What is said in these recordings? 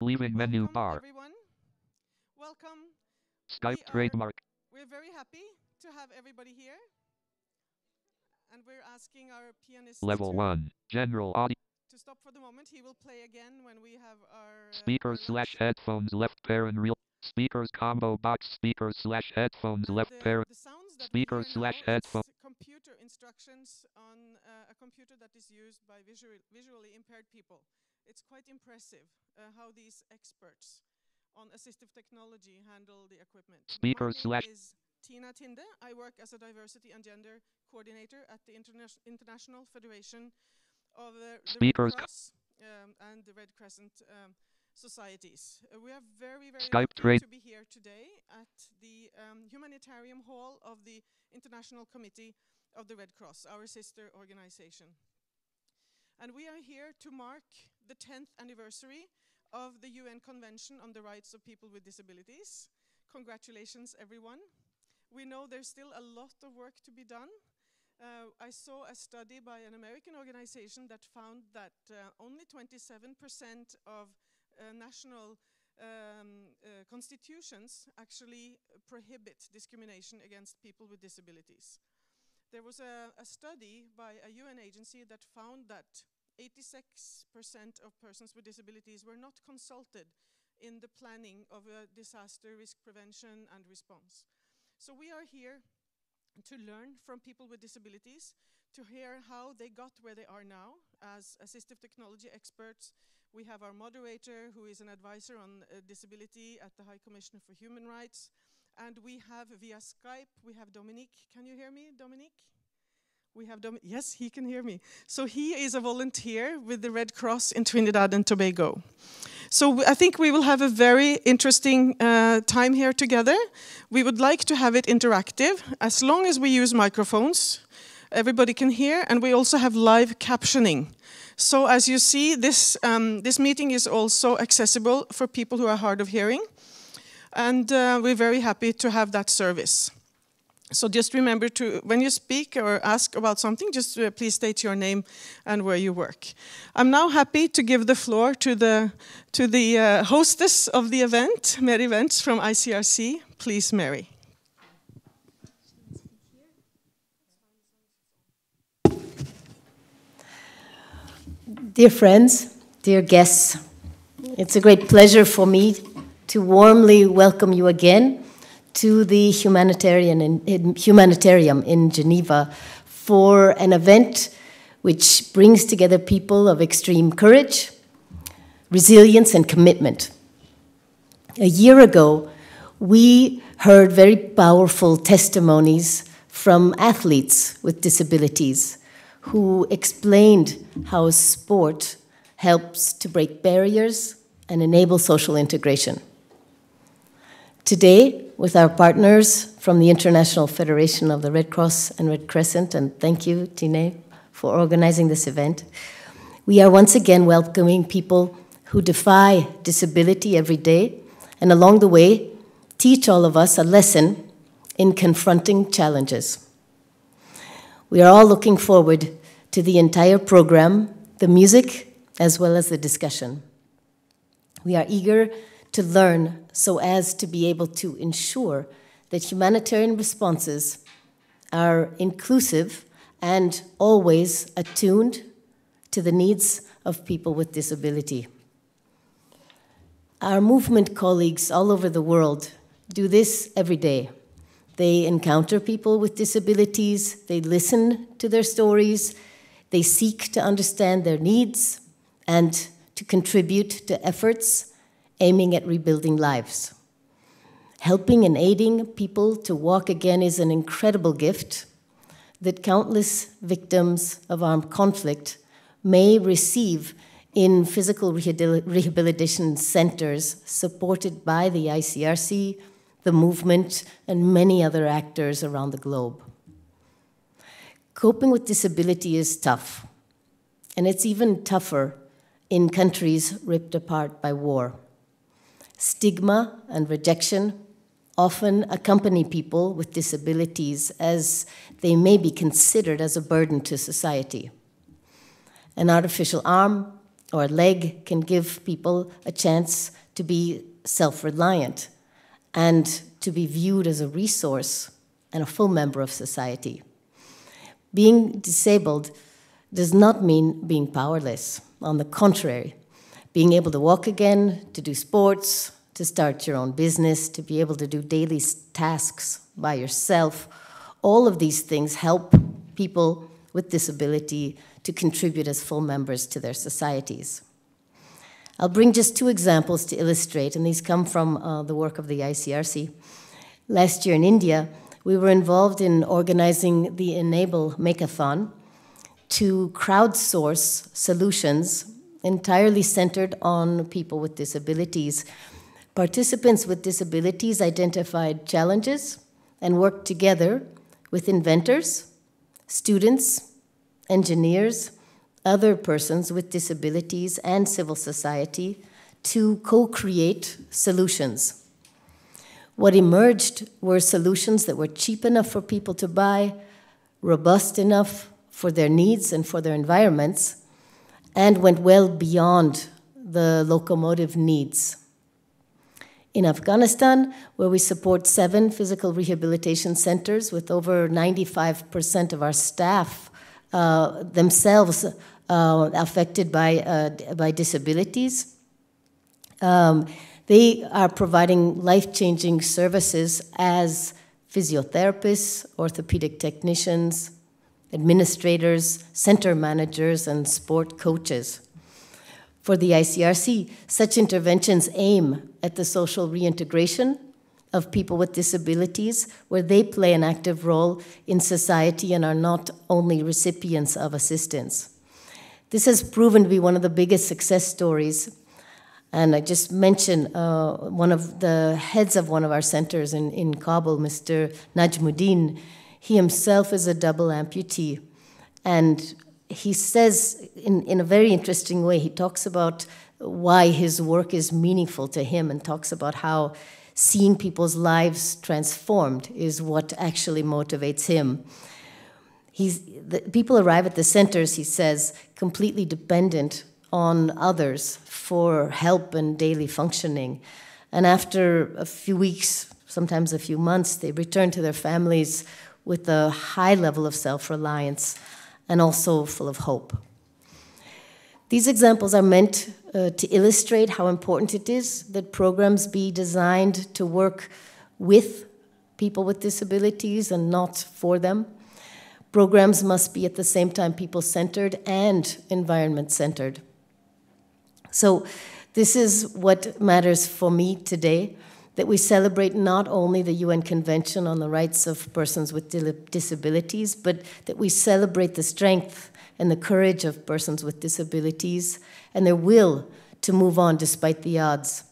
Leaving menu welcome bar. Everyone. Welcome. Skype trademark. We're very happy to have everybody here. And we're asking our pianist Level 1, general audio. To stop for the moment. He will play again when we have our... Speakers / headphones left pair and real. Speakers combo box. Speakers / headphones left pair. Speakers / headphones. Computer instructions on a computer that is used by visually impaired people. It's quite impressive how these experts on assistive technology handle the equipment. Speakers / Tina Tinde. I work as a diversity and gender coordinator at the International Federation of the Red Cross and the Red Crescent Societies. We are very happy to be here today at the Humanitarian Hall of the International Committee of the Red Cross, our sister organization. And we are here to mark the 10th anniversary of the UN Convention on the Rights of People with Disabilities. Congratulations, everyone. We know there's still a lot of work to be done. I saw a study by an American organization that found that only 27% of national constitutions actually prohibit discrimination against people with disabilities. There was a study by a UN agency that found that 86% of persons with disabilities were not consulted in the planning of disaster risk prevention and response. So we are here to learn from people with disabilities, to hear how they got where they are now. As assistive technology experts, we have our moderator, who is an advisor on disability at the High Commissioner for Human Rights. And we have, via Skype, we have Dominic. Can you hear me, Dominic? We have Dominic. Yes, he can hear me. So he is a volunteer with the Red Cross in Trinidad and Tobago. So I think we will have a very interesting time here together. We would like to have it interactive. As long as we use microphones, everybody can hear, and we also have live captioning. So as you see, this meeting is also accessible for people who are hard of hearing, and we're very happy to have that service. So just remember to, when you speak or ask about something, just please state your name and where you work. I'm now happy to give the floor to the hostess of the event, Mary Werntz from ICRC. Please, Mary. Dear friends, dear guests, it's a great pleasure for me to warmly welcome you again to the Humanitarium in Geneva for an event which brings together people of extreme courage, resilience, and commitment. A year ago, we heard very powerful testimonies from athletes with disabilities who explained how sport helps to break barriers and enable social integration. Today, with our partners from the International Federation of the Red Cross and Red Crescent, and thank you, Tine, for organizing this event, we are once again welcoming people who defy disability every day, and along the way, teach all of us a lesson in confronting challenges. We are all looking forward to the entire program, the music, as well as the discussion. We are eager to learn so as to be able to ensure that humanitarian responses are inclusive and always attuned to the needs of people with disability. Our movement colleagues all over the world do this every day. They encounter people with disabilities, they listen to their stories, they seek to understand their needs and to contribute to efforts aiming at rebuilding lives. Helping and aiding people to walk again is an incredible gift that countless victims of armed conflict may receive in physical rehabilitation centers supported by the ICRC, the movement, and many other actors around the globe. Coping with disability is tough, and it's even tougher in countries ripped apart by war. Stigma and rejection often accompany people with disabilities as they may be considered as a burden to society. An artificial arm, or leg can give people a chance to be self-reliant and to be viewed as a resource and a full member of society. Being disabled does not mean being powerless. On the contrary, being able to walk again, to do sports, to start your own business, to be able to do daily tasks by yourself, all of these things help people with disability to contribute as full members to their societies. I'll bring just two examples to illustrate, and these come from the work of the ICRC. Last year in India, we were involved in organizing the Enable Makeathon to crowdsource solutions entirely centered on people with disabilities. Participants with disabilities identified challenges and worked together with inventors, students, engineers, other persons with disabilities, and civil society to co-create solutions. What emerged were solutions that were cheap enough for people to buy, robust enough for their needs and for their environments, and went well beyond the locomotive needs. In Afghanistan, where we support 7 physical rehabilitation centers with over 95% of our staff themselves affected by disabilities, they are providing life-changing services as physiotherapists, orthopedic technicians, administrators, center managers, and sport coaches. For the ICRC, such interventions aim at the social reintegration of people with disabilities, where they play an active role in society and are not only recipients of assistance. This has proven to be one of the biggest success stories. And I just mentioned one of the heads of one of our centers in Kabul, Mr. Najmuddin. He himself is a double amputee, and he says in a very interesting way, he talks about why his work is meaningful to him and talks about how seeing people's lives transformed is what actually motivates him. People arrive at the centers, he says, completely dependent on others for help and daily functioning. And after a few weeks, sometimes a few months, they return to their families with a high level of self-reliance and also full of hope. These examples are meant to illustrate how important it is that programs be designed to work with people with disabilities and not for them. Programs must be at the same time people-centered and environment-centered. So this is what matters for me today, that we celebrate not only the UN Convention on the Rights of Persons with Disabilities, but that we celebrate the strength and the courage of persons with disabilities and their will to move on despite the odds.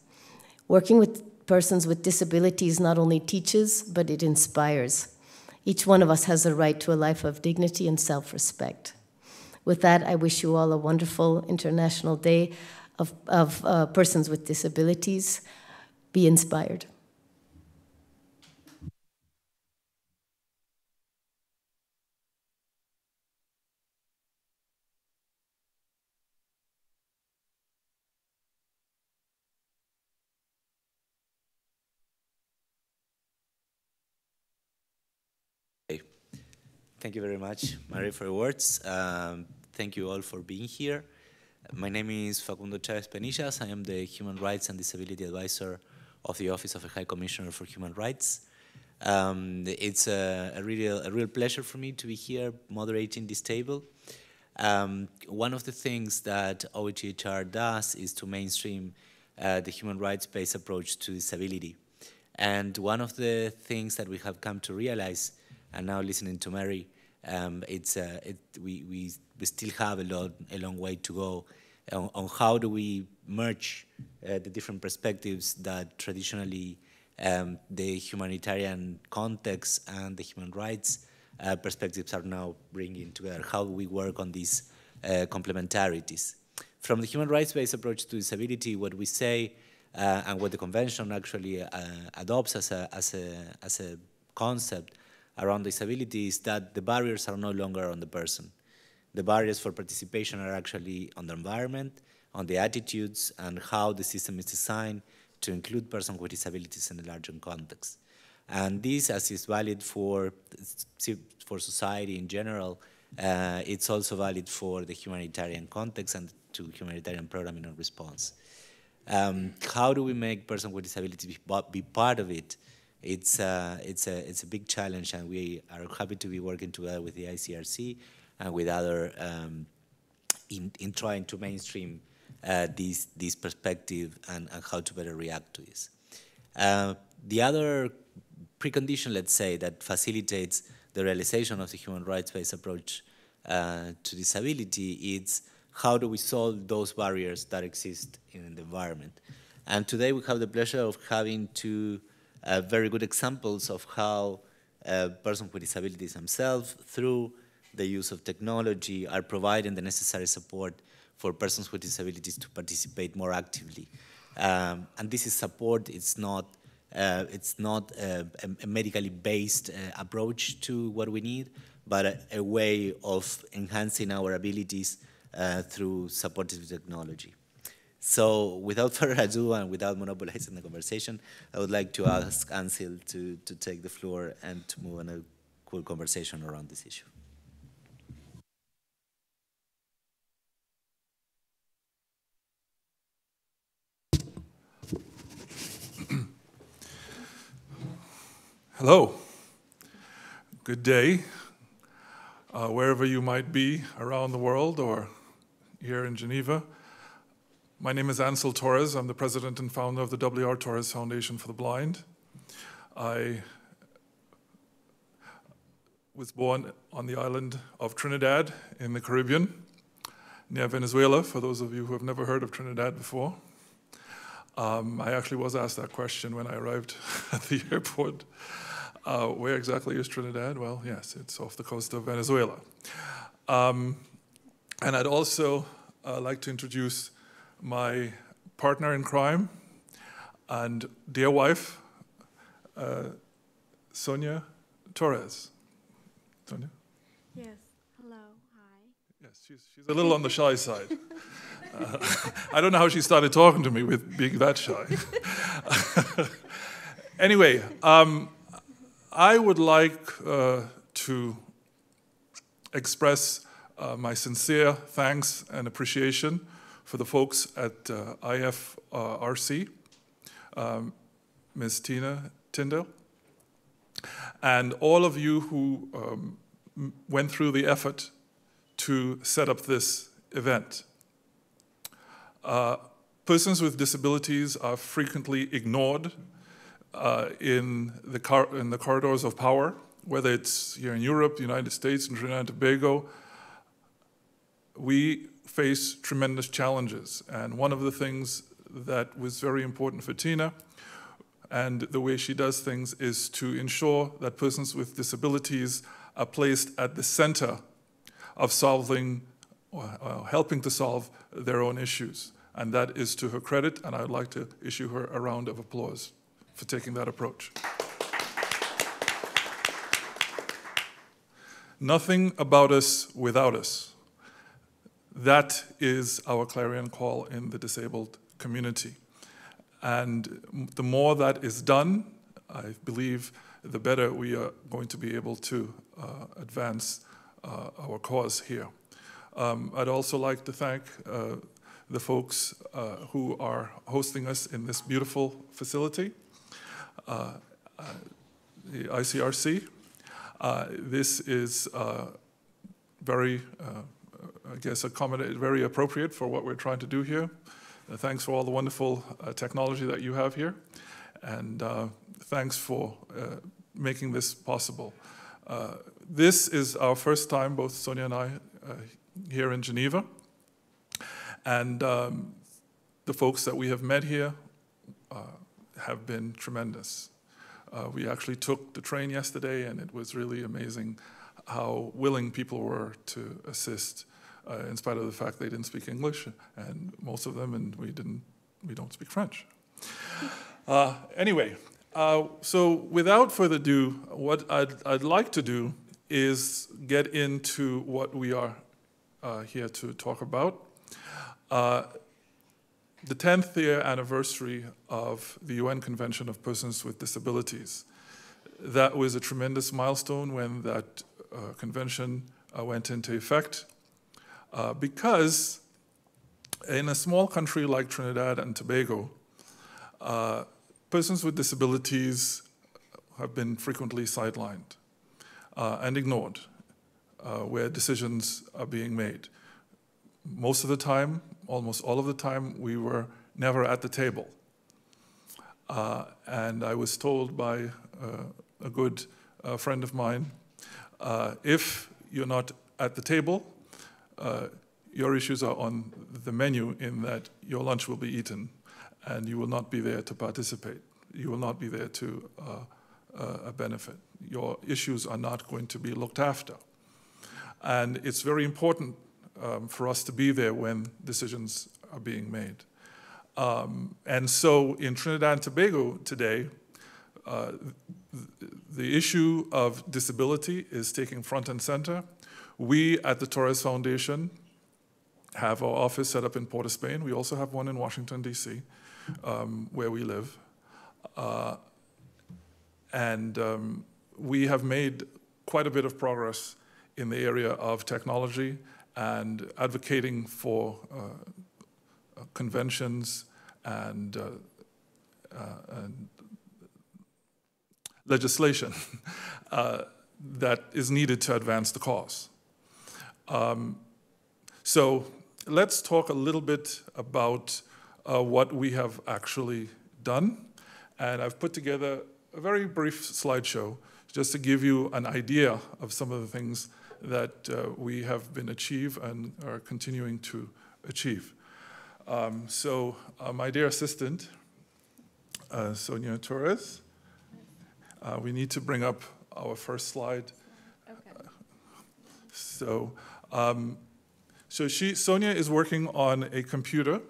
Working with persons with disabilities not only teaches, but it inspires. Each one of us has a right to a life of dignity and self-respect. With that, I wish you all a wonderful International Day of Persons with Disabilities. Be inspired. Thank you very much, Mary, for your words. Thank you all for being here. My name is Facundo Chávez-Penillas. I am the Human Rights and Disability Advisor of the Office of the High Commissioner for Human Rights. It's a real pleasure for me to be here moderating this table. One of the things that OHCHR does is to mainstream the human rights-based approach to disability. And one of the things that we have come to realize, and now listening to Mary, we still have a long way to go on how do we merge the different perspectives that traditionally the humanitarian context and the human rights perspectives are now bringing together, how we work on these complementarities. From the human rights-based approach to disability, what we say and what the convention actually adopts as a concept around disability is that the barriers are no longer on the person. The barriers for participation are actually on the environment, on the attitudes and how the system is designed to include persons with disabilities in a larger context. And this, as is valid for society in general, it's also valid for the humanitarian context and to humanitarian programming and response. How do we make persons with disabilities be part of it? It's a big challenge, and we are happy to be working together with the ICRC and with other in trying to mainstream this perspective and how to better react to this. The other precondition, let's say, that facilitates the realization of the human rights-based approach to disability is how do we solve those barriers that exist in the environment. And today we have the pleasure of having two very good examples of how persons with disabilities themselves, through the use of technology, are providing the necessary support for persons with disabilities to participate more actively. And this is support, it's not a medically based approach to what we need, but a way of enhancing our abilities through supportive technology. So without further ado and without monopolizing the conversation, I would like to ask Ancil to take the floor and to move on a cool conversation around this issue. Hello, good day, wherever you might be around the world or here in Geneva. My name is Ancil Torres. I'm the president and founder of the W.R. Torres Foundation for the Blind. I was born on the island of Trinidad in the Caribbean, near Venezuela, for those of you who have never heard of Trinidad before. I actually was asked that question when I arrived at the airport. Where exactly is Trinidad? Well, yes, it's off the coast of Venezuela. And I'd also like to introduce my partner in crime and dear wife, Sonia Torres. Sonia? Yes, hello, hi. Yes, she's a little on the shy side. I don't know how she started talking to me with being that shy. Anyway, I would like to express my sincere thanks and appreciation for the folks at IFRC, Ms. Tina Tinde, and all of you who went through the effort to set up this event. Persons with disabilities are frequently ignored in the corridors of power, whether it's here in Europe, the United States, and Trinidad and Tobago. We face tremendous challenges, and one of the things that was very important for Tina and the way she does things is to ensure that persons with disabilities are placed at the center of solving or helping to solve their own issues, and that is to her credit, and I'd like to issue her a round of applause for taking that approach. Nothing about us without us. That is our clarion call in the disabled community. And the more that is done, I believe, the better we are going to be able to advance our cause here. I'd also like to thank the folks who are hosting us in this beautiful facility, the ICRC. This is very appropriate for what we're trying to do here. Thanks for all the wonderful technology that you have here, and thanks for making this possible. This is our first time, both Sonia and I, here in Geneva, and the folks that we have met here have been tremendous. We actually took the train yesterday, and it was really amazing how willing people were to assist, in spite of the fact they didn't speak English, and most of them, and we don't speak French. Anyway, so without further ado, what I'd like to do is get into what we are here to talk about. the 10th year anniversary of the UN Convention of Persons with Disabilities. That was a tremendous milestone when that convention went into effect, because in a small country like Trinidad and Tobago, persons with disabilities have been frequently sidelined and ignored where decisions are being made. Most of the time, almost all of the time, we were never at the table. And I was told by a good friend of mine, if you're not at the table, your issues are on the menu in that your lunch will be eaten and you will not be there to participate. You will not be there to benefit. Your issues are not going to be looked after. And it's very important for us to be there when decisions are being made. And so in Trinidad and Tobago today, the issue of disability is taking front and center. We at the Torres Foundation have our office set up in Port of Spain. We also have one in Washington, D.C., where we live. And we have made quite a bit of progress in the area of technology and advocating for conventions and legislation that is needed to advance the cause. So let's talk a little bit about what we have actually done. And I've put together a very brief slideshow just to give you an idea of some of the things that we have been achieved and are continuing to achieve. So my dear assistant, Sonia Torres, we need to bring up our first slide. Okay. Sonia is working on a computer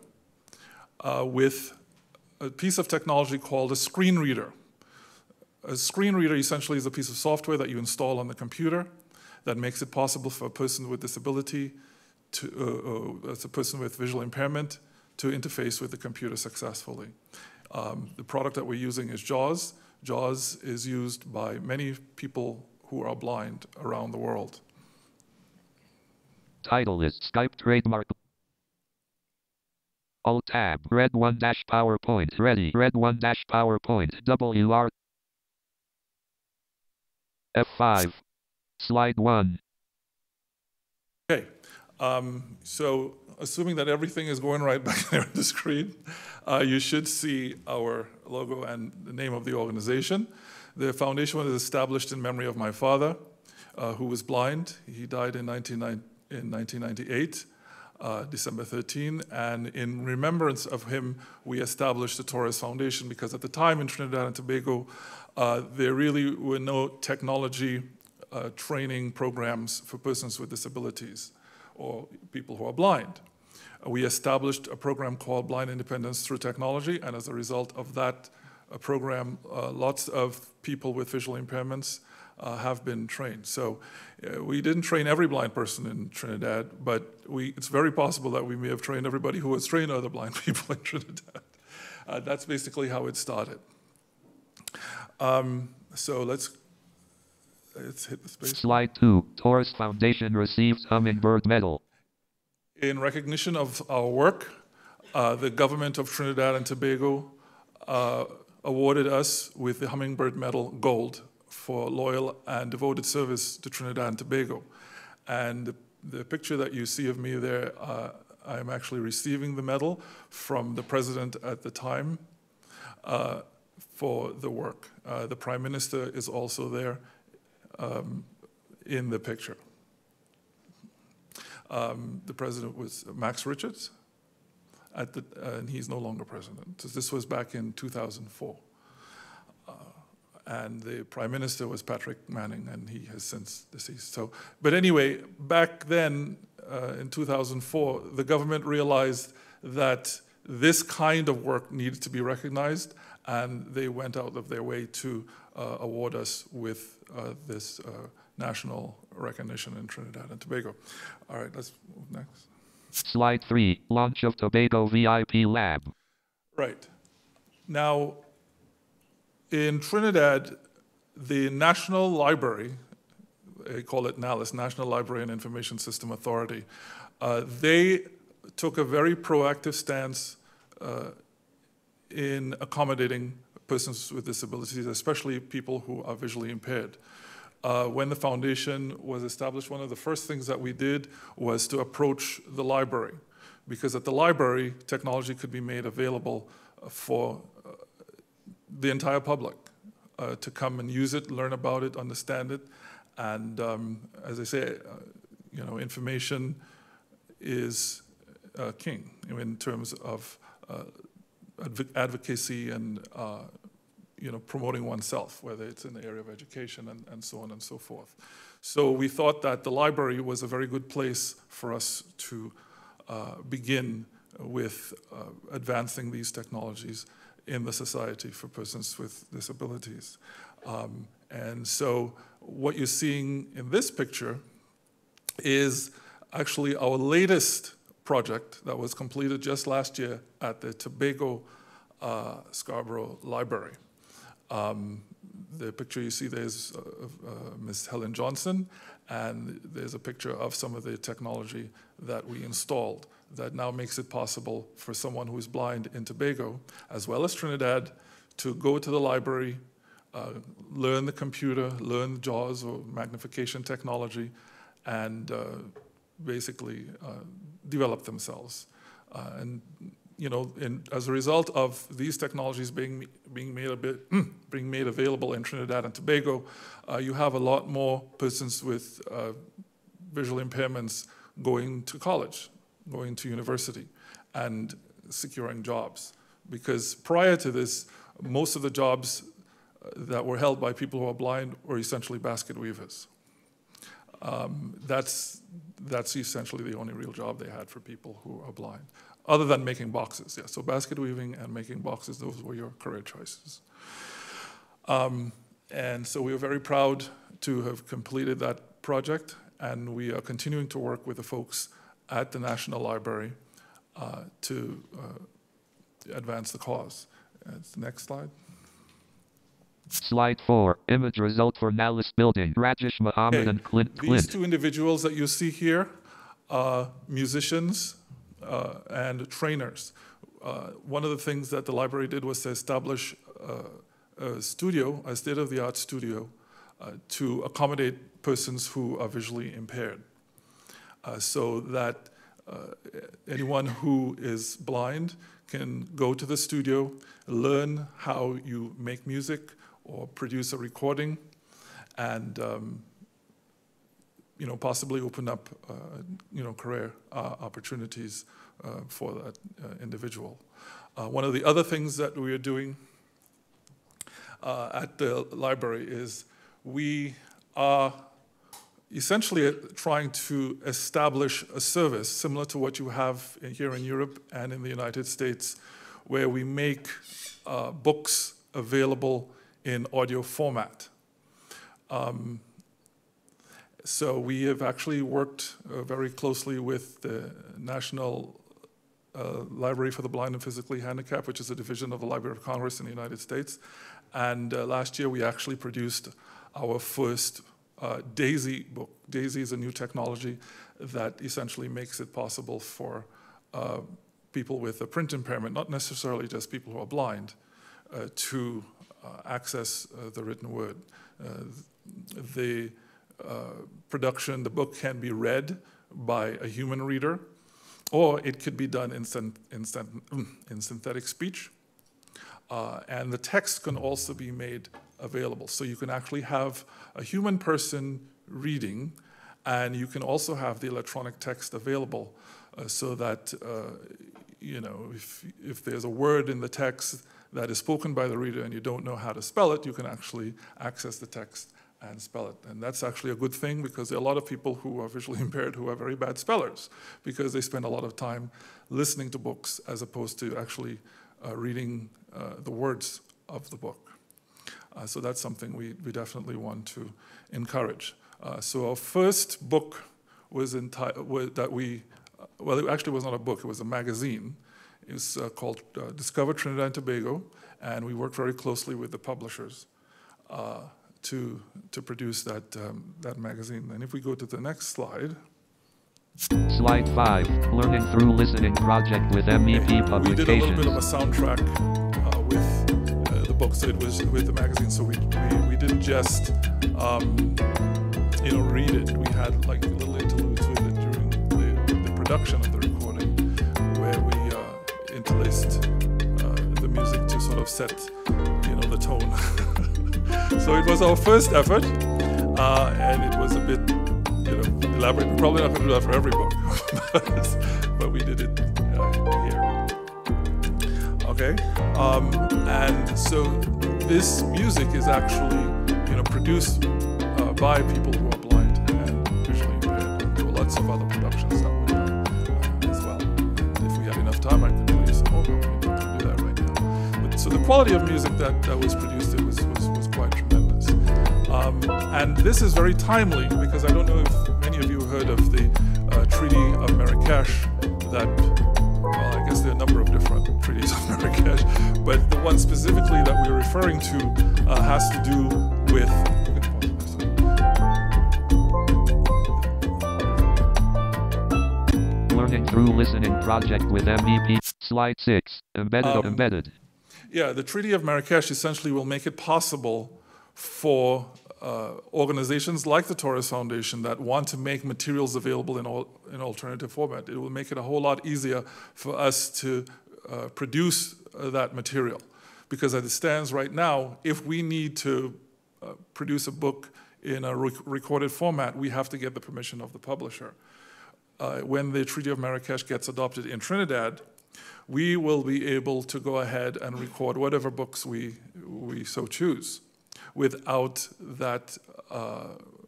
with a piece of technology called a screen reader. A screen reader essentially is a piece of software that you install on the computer that makes it possible for a person with disability to, as a person with visual impairment, to interface with the computer successfully. The product that we're using is JAWS. JAWS is used by many people who are blind around the world. Title is Skype trademark. Alt tab, red 1 PowerPoint, ready, red 1 PowerPoint, WR. F5, slide 1. Okay, so assuming that everything is going right back there on the screen, you should see our logo and the name of the organization. The foundation was established in memory of my father, who was blind. He died in 1998, December 13, and in remembrance of him, we established the Torres Foundation, because at the time in Trinidad and Tobago, there really were no technology training programs for persons with disabilities or people who are blind. We established a program called Blind Independence Through Technology, and as a result of that program, lots of people with visual impairments have been trained. So we didn't train every blind person in Trinidad, but it's very possible that we may have trained everybody who has trained other blind people in Trinidad. That's basically how it started. So let's hit the space. Slide 2. Torres Foundation receives Hummingbird Medal. In recognition of our work, the government of Trinidad and Tobago awarded us with the Hummingbird Medal Gold for loyal and devoted service to Trinidad and Tobago. And the picture that you see of me there, I'm actually receiving the medal from the president at the time. For the work. The Prime Minister is also there in the picture. The president was Max Richards, and he's no longer president. So this was back in 2004. And the Prime Minister was Patrick Manning, and he has since deceased. So, but anyway, back then in 2004, the government realized that this kind of work needed to be recognized, and they went out of their way to award us with this national recognition in Trinidad and Tobago. All right, let's move next. Slide 3, launch of Tobago VIP Lab. Right. Now, in Trinidad, the National Library, they call it NALIS, National Library and Information System Authority, they took a very proactive stance in accommodating persons with disabilities, especially people who are visually impaired. When the foundation was established, one of the first things that we did was to approach the library, because at the library, technology could be made available for the entire public to come and use it, learn about it, understand it. And as I say, you know, information is king in terms of advocacy and you know, promoting oneself, whether it's in the area of education and so on and so forth. So we thought that the library was a very good place for us to begin with advancing these technologies in the society for persons with disabilities. And so what you're seeing in this picture is actually our latest project that was completed just last year at the Tobago Scarborough Library. The picture you see there is Ms. Helen Johnson, and there's a picture of some of the technology that we installed that now makes it possible for someone who is blind in Tobago, as well as Trinidad, to go to the library, learn the computer, learn JAWS or magnification technology, and basically develop themselves. And you know, as a result of these technologies being made available in Trinidad and Tobago, you have a lot more persons with visual impairments going to college, going to university, and securing jobs. Because prior to this, most of the jobs that were held by people who are blind were essentially basket weavers. That's essentially the only real job they had for people who are blind, other than making boxes. Yeah, so basket weaving and making boxes, those were your career choices. And so we are very proud to have completed that project, and we are continuing to work with the folks at the National Library to advance the cause. Next slide. Slide 4, image result for NALIS building, Rajesh Mohammed and Clint. These two individuals that you see here are musicians and trainers. One of the things that the library did was to establish a studio, a state-of-the-art studio, to accommodate persons who are visually impaired, so that anyone who is blind can go to the studio, learn how you make music, or produce a recording, and you know, possibly open up you know, career opportunities for that individual. One of the other things that we are doing at the library is we are essentially trying to establish a service similar to what you have here in Europe and in the United States, where we make books available in audio format. So we have actually worked very closely with the National Library for the Blind and Physically Handicapped, which is a division of the Library of Congress in the United States. And last year we actually produced our first DAISY book. DAISY is a new technology that essentially makes it possible for people with a print impairment, not necessarily just people who are blind, to access the written word. The production, the book can be read by a human reader, or it could be done in synthetic speech. And the text can also be made available. So you can actually have a human person reading, and you can also have the electronic text available so that, you know, if there's a word in the text that is spoken by the reader and you don't know how to spell it, you can actually access the text and spell it. And that's actually a good thing, because there are a lot of people who are visually impaired who are very bad spellers, because they spend a lot of time listening to books as opposed to actually reading the words of the book. So that's something we definitely want to encourage. So our first book was that we well, it actually was not a book, it was a magazine. It was called Discover Trinidad and Tobago, and we worked very closely with the publishers to produce that, that magazine. And if we go to the next slide. Slide 5, Learning Through Listening Project with MEP Publications. We did a little bit of a soundtrack with the book, so it was with the magazine, so we didn't just read it. We had like little interludes with it during the production of the recording, where we interlaced the music to sort of set the tone. So it was our first effort, and it was a bit elaborate. We're probably not going to do that for every book, but we did it here. Okay, and so this music is actually produced by people who are blind and visually impaired. There were lots of other productions that were done as well. And if we had enough time, I could play some more, but we can't do that right now. But, so the quality of music that was produced, it was quite tremendous. And this is very timely because I don't know if many of you heard of the Treaty of Marrakesh that, well, I guess there are a number of different treaties of Marrakesh, but the one specifically that we're referring to has to do with Through Listening Project with MEP. Slide 6. Embedded. Yeah, the Treaty of Marrakesh essentially will make it possible for organizations like the Torres Foundation that want to make materials available in alternative format. It will make it a whole lot easier for us to produce that material. Because as it stands right now, if we need to produce a book in a recorded format, we have to get the permission of the publisher. When the Treaty of Marrakesh gets adopted in Trinidad, we will be able to go ahead and record whatever books we so choose without that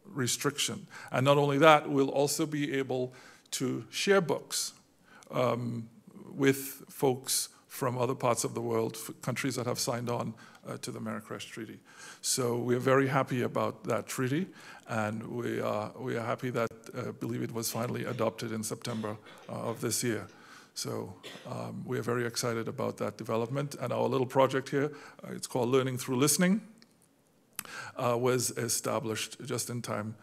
restriction. And not only that, we'll also be able to share books with folks from other parts of the world, countries that have signed on to the Marrakesh Treaty. So we're very happy about that treaty, and we are happy that I believe it was finally adopted in September of this year. So we are very excited about that development. And our little project here, it's called Learning Through Listening, was established just in time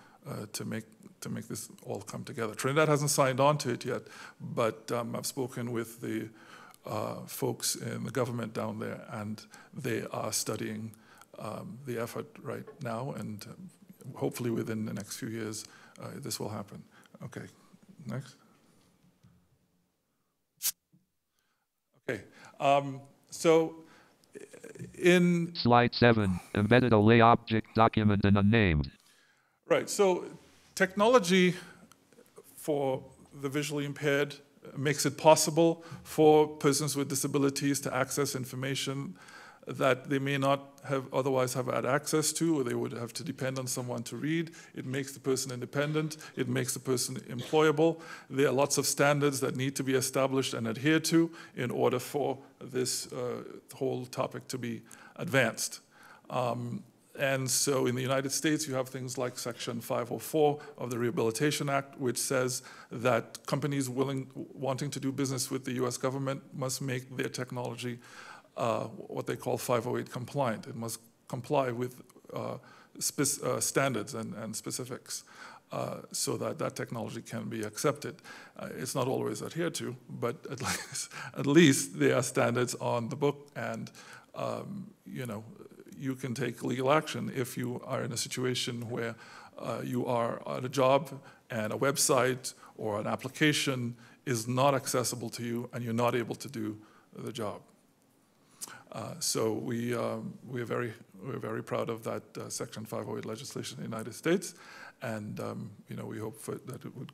to make this all come together. Trinidad hasn't signed on to it yet, but I've spoken with the folks in the government down there, and they are studying the effort right now, and hopefully within the next few years this will happen. Okay, next. Okay, so in... Slide 7, embedded a lay object document and unnamed. Right, so technology for the visually impaired makes it possible for persons with disabilities to access information that they may not have otherwise have had access to, or they would have to depend on someone to read. It makes the person independent. It makes the person employable. There are lots of standards that need to be established and adhered to in order for this whole topic to be advanced. And so in the United States, you have things like Section 504 of the Rehabilitation Act, which says that companies wanting to do business with the US government must make their technology what they call 508 compliant. It must comply with standards and specifics so that that technology can be accepted. It's not always adhered to, but at least there are standards on the book, and you can take legal action if you are in a situation where you are at a job and a website or an application is not accessible to you and you're not able to do the job. So we're very proud of that Section 508 legislation in the United States, and we hope that it would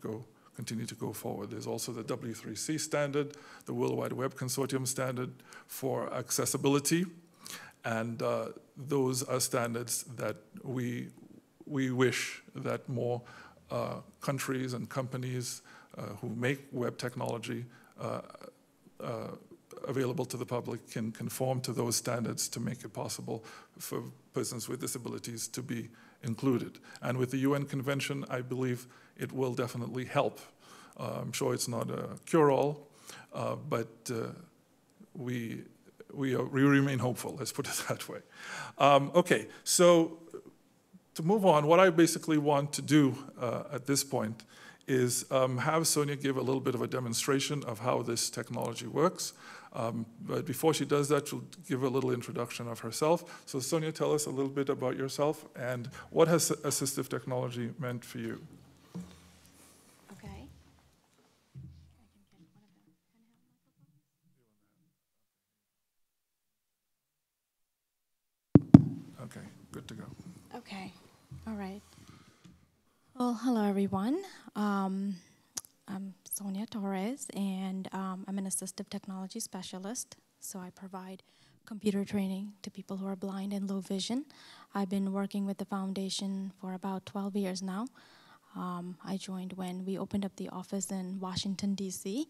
continue to go forward. There's also the W3C standard, the World Wide Web Consortium standard for accessibility. And those are standards that we wish that more countries and companies who make web technology available to the public can conform to those standards to make it possible for persons with disabilities to be included. And with the UN Convention, I believe it will definitely help I'm sure it's not a cure-all, but we remain hopeful, let's put it that way. Okay, so to move on, what I basically want to do at this point is have Sonia give a little bit of a demonstration of how this technology works. But before she does that, she'll give a little introduction of herself. So Sonia, tell us a little bit about yourself and what has assistive technology meant for you? Okay, good to go. Okay, all right. Well, hello everyone. I'm Sonia Torres, and I'm an assistive technology specialist. So I provide computer training to people who are blind and low vision. I've been working with the foundation for about 12 years now. I joined when we opened up the office in Washington, D.C.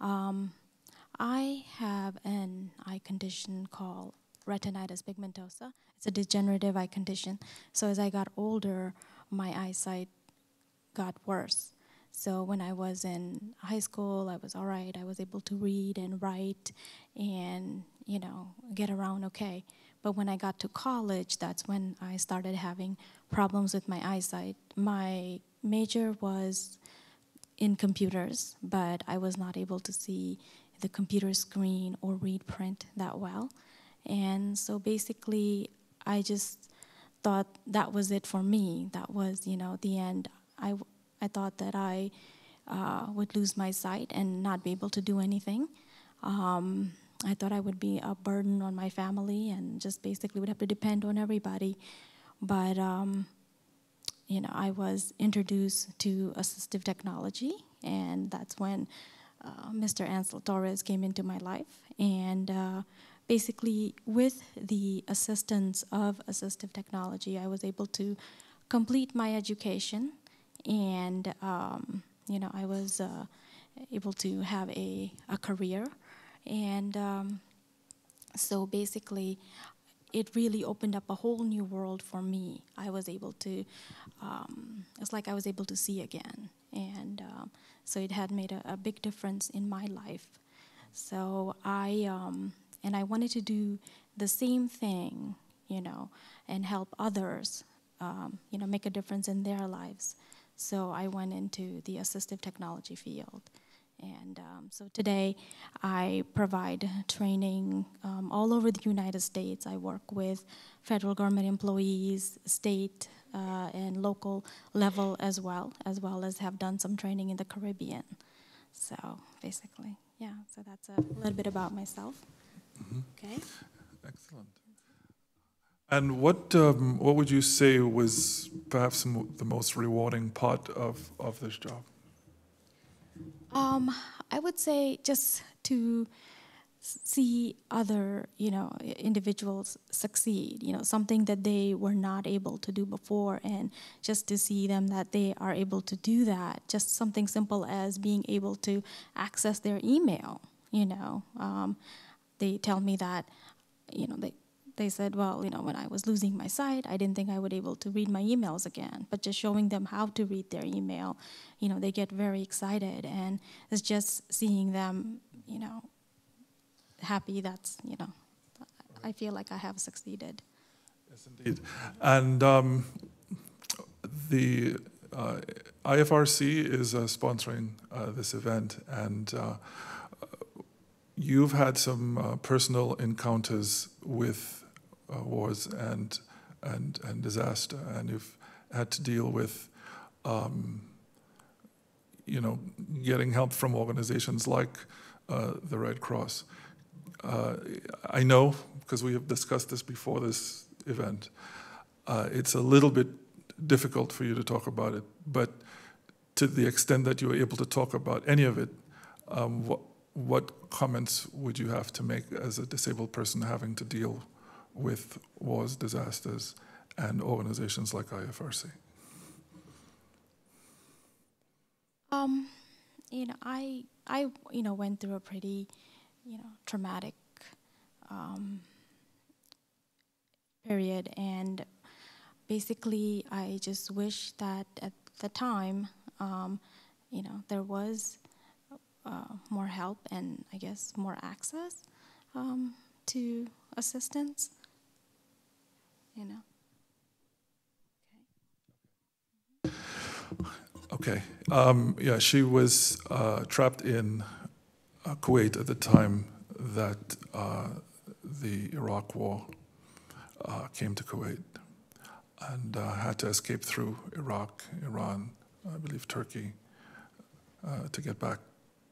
I have an eye condition called retinitis pigmentosa. It's a degenerative eye condition. So as I got older, my eyesight got worse. So when I was in high school, I was all right. I was able to read and write and, you know, get around okay. But when I got to college, that's when I started having problems with my eyesight. My major was in computers, but I was not able to see the computer screen or read print that well. And so basically, I just thought that was it for me. That was, you know, the end. I thought that I would lose my sight and not be able to do anything. I thought I would be a burden on my family and just basically would have to depend on everybody. But, you know, I was introduced to assistive technology, and that's when Mr. Ancil Torres came into my life. And basically, with the assistance of assistive technology, I was able to complete my education, and you know, I was able to have a career. And so basically, it really opened up a whole new world for me. I was able to, it's like I was able to see again. And so it had made a big difference in my life. So I wanted to do the same thing, you know, and help others, you know, make a difference in their lives. So I went into the assistive technology field. And so today I provide training all over the United States. I work with federal government employees, state and local level as well as have done some training in the Caribbean. So basically, yeah, so that's a little bit about myself. Mm-hmm. Okay. Excellent. And what would you say was perhaps the most rewarding part of this job? I would say just to see other, you know, individuals succeed, you know, something that they were not able to do before, and just to see them that they are able to do that, just something simple as being able to access their email, you know. They tell me that, you know, they said, well, you know, when I was losing my sight, I didn't think I would be able to read my emails again. But just showing them how to read their email, you know, they get very excited. And it's just seeing them, you know, happy. That's, you know, I feel like I have succeeded. Yes, indeed. And the IFRC is sponsoring this event. And you've had some personal encounters with wars and disaster, and you've had to deal with, you know, getting help from organizations like the Red Cross. I know, because we have discussed this before this event, it's a little bit difficult for you to talk about it, but to the extent that you were able to talk about any of it, what comments would you have to make as a disabled person having to deal with wars, disasters, and organizations like IFRC? You know, I you know, went through a pretty, you know, traumatic period, and basically, I just wish that at the time, you know, there was more help and I guess more access to assistance, you know. Okay. Yeah, she was trapped in Kuwait at the time that the Iraq War came to Kuwait, and had to escape through Iraq, Iran, I believe Turkey, to get back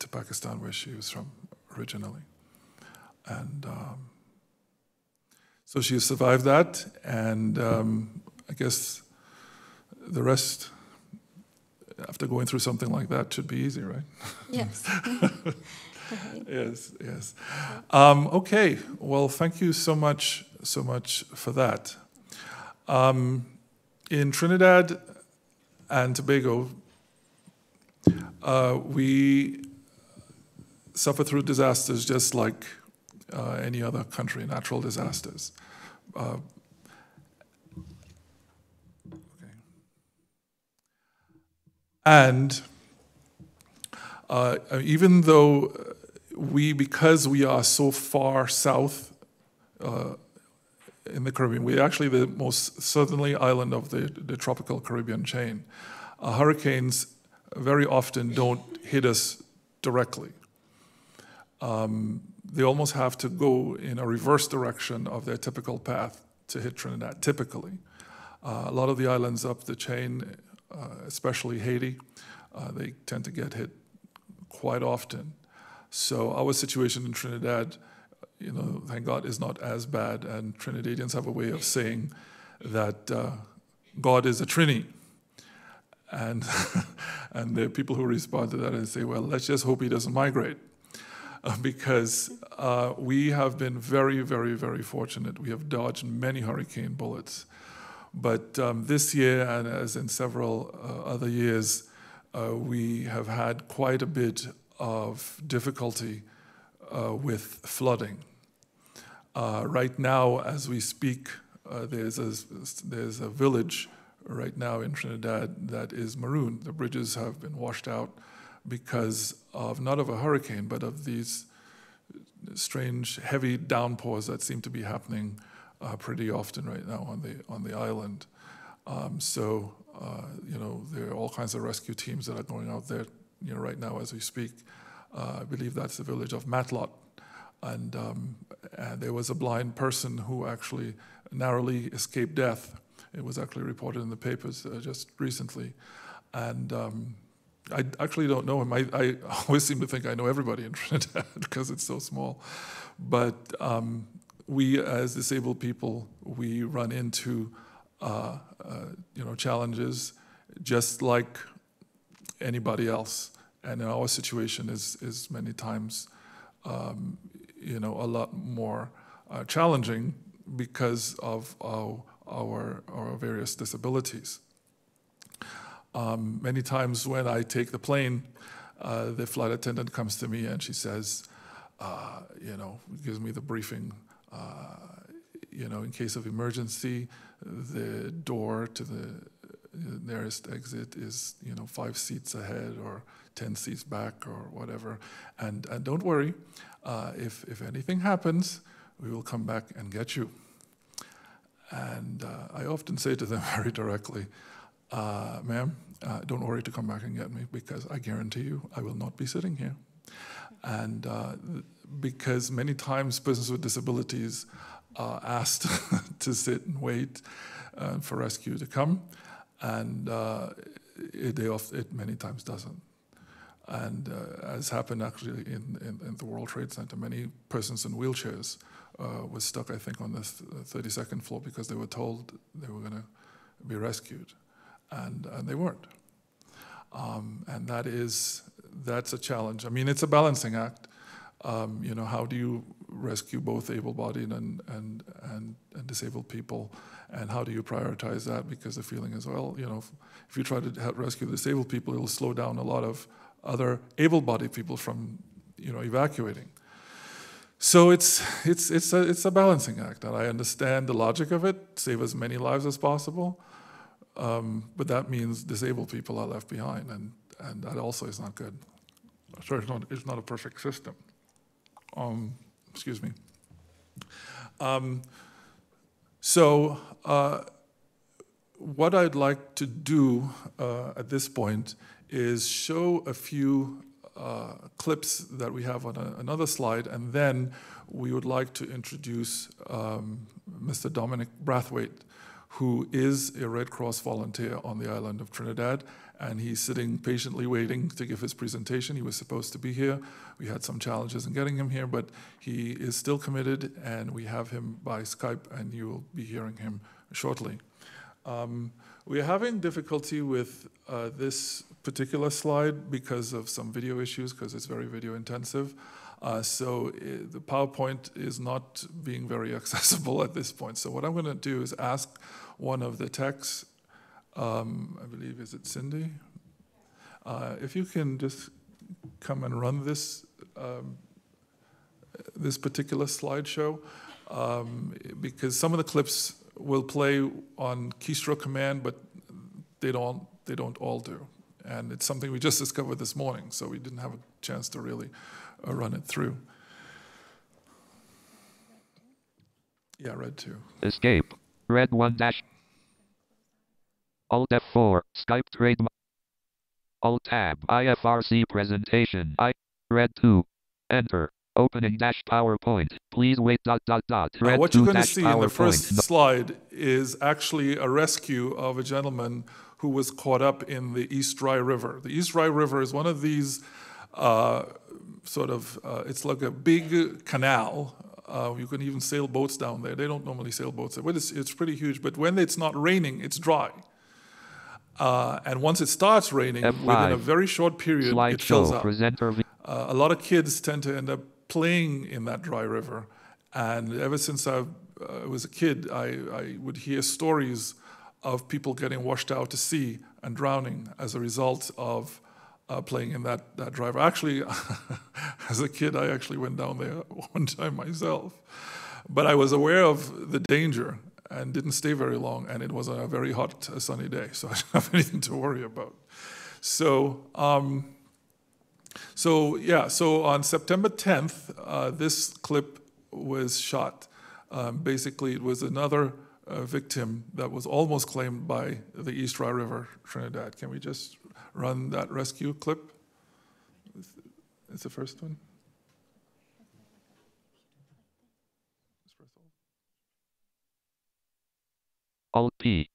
to Pakistan, where she was from originally. And so she survived that, and I guess the rest, after going through something like that, should be easy, right? Yes. Yes, yes. Okay, well, thank you so much for that. In Trinidad and Tobago, we suffer through disasters just like any other country, natural disasters. And even though because we are so far south in the Caribbean, we're actually the most southerly island of the tropical Caribbean chain, hurricanes very often don't hit us directly. They almost have to go in a reverse direction of their typical path to hit Trinidad, typically. A lot of the islands up the chain, especially Haiti, they tend to get hit quite often. So our situation in Trinidad, you know, thank God, is not as bad. And Trinidadians have a way of saying that God is a Trini, and and there are people who respond to that and say, well, let's just hope he doesn't migrate, because we have been very, very, very fortunate. We have dodged many hurricane bullets. But this year, and as in several other years, we have had quite a bit of difficulty with flooding. Right now, as we speak, there's a village right now in Trinidad that is marooned. The bridges have been washed out because of, not of a hurricane, but of these strange heavy downpours that seem to be happening pretty often right now on the island. You know, there are all kinds of rescue teams that are going out there, you know, right now as we speak. I believe that's the village of Matlot. And there was a blind person who actually narrowly escaped death. It was actually reported in the papers just recently. And I actually don't know him. I always seem to think I know everybody in Trinidad because it's so small. But we, as disabled people, we run into you know, challenges just like anybody else, and our situation is many times you know, a lot more challenging because of our various disabilities. Many times when I take the plane, the flight attendant comes to me and she says, you know, gives me the briefing. You know, in case of emergency, the door to the nearest exit is, you know, 5 seats ahead or 10 seats back or whatever. And don't worry, if anything happens, we will come back and get you. And I often say to them very directly, ma'am, don't worry to come back and get me, because I guarantee you I will not be sitting here. And because many times persons with disabilities are asked to sit and wait for rescue to come, and it many times doesn't. And as happened actually in the World Trade Center, many persons in wheelchairs were stuck, I think, on the 32nd floor because they were told they were going to be rescued, and they weren't. And that's a challenge. I mean, it's a balancing act. You know, how do you rescue both able-bodied and disabled people, and how do you prioritize that? Because the feeling is, well, you know, if you try to help rescue disabled people, it'll slow down a lot of other able-bodied people from, you know, evacuating. So it's a balancing act, and I understand the logic of it. Save as many lives as possible, but that means disabled people are left behind, and and that also is not good. So it's not a perfect system. Excuse me. What I'd like to do at this point is show a few clips that we have on another slide, and then we would like to introduce Mr. Dominic Brathwaite, who is a Red Cross volunteer on the island of Trinidad, and he's sitting patiently waiting to give his presentation. He was supposed to be here. We had some challenges in getting him here, but he is still committed, and we have him by Skype, and you will be hearing him shortly. We're having difficulty with this particular slide because of some video issues, because it's very video intensive. The PowerPoint is not being very accessible at this point. So what I'm going to do is ask one of the techs, I believe, is it Cindy? If you can just come and run this, this particular slideshow, because some of the clips will play on keystroke command, but they don't all do. And it's something we just discovered this morning, so we didn't have a chance to really run it through. Yeah, red 2. Escape. Red 1 dash. Alt F4. Skype trademark. Alt tab. IFRC presentation. Red 2. Enter. Opening dash PowerPoint. Please wait dot dot dot. Now what you're going to see PowerPoint in the first slide is actually a rescue of a gentleman who was caught up in the East Dry River. The East Dry River is one of these it's like a big canal. You can even sail boats down there. They don't normally sail boats there. Well, it's pretty huge, but when it's not raining, it's dry. And once it starts raining, F5. Within a very short period, slide it fills up. A lot of kids tend to end up playing in that dry river, and ever since I was a kid, I would hear stories of people getting washed out to sea and drowning as a result of playing in that dry river. Actually, as a kid, I actually went down there one time myself, but I was aware of the danger and didn't stay very long, and it was a very hot, sunny day, so I didn't have anything to worry about. So. So on September 10th, this clip was shot. Basically, it was another victim that was almost claimed by the East Dry River, Trinidad. Can we just run that rescue clip? It's the first one. Alt P.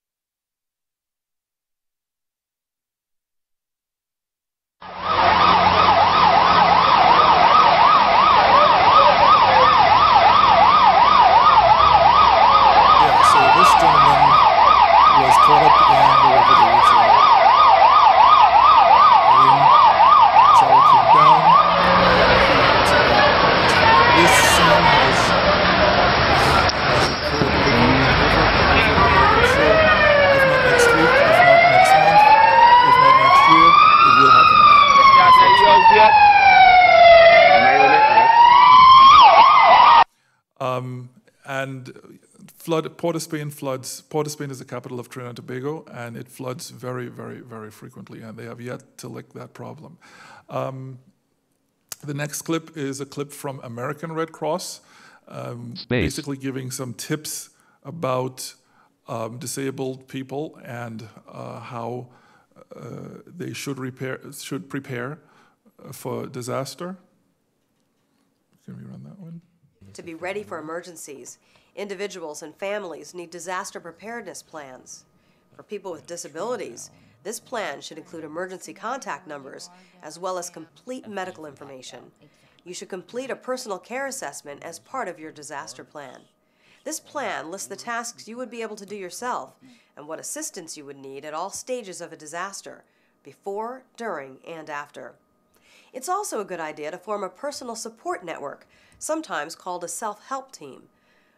Port of Spain floods. Port of Spain is the capital of Trinidad and Tobago, and it floods very, very, very frequently, and they have yet to lick that problem. The next clip is a clip from American Red Cross, basically giving some tips about disabled people and how they should prepare for disaster. Can we run that one? To be ready for emergencies. Individuals and families need disaster preparedness plans. For people with disabilities, this plan should include emergency contact numbers as well as complete medical information. You should complete a personal care assessment as part of your disaster plan. This plan lists the tasks you would be able to do yourself and what assistance you would need at all stages of a disaster, before, during, and after. It's also a good idea to form a personal support network, sometimes called a self-help team.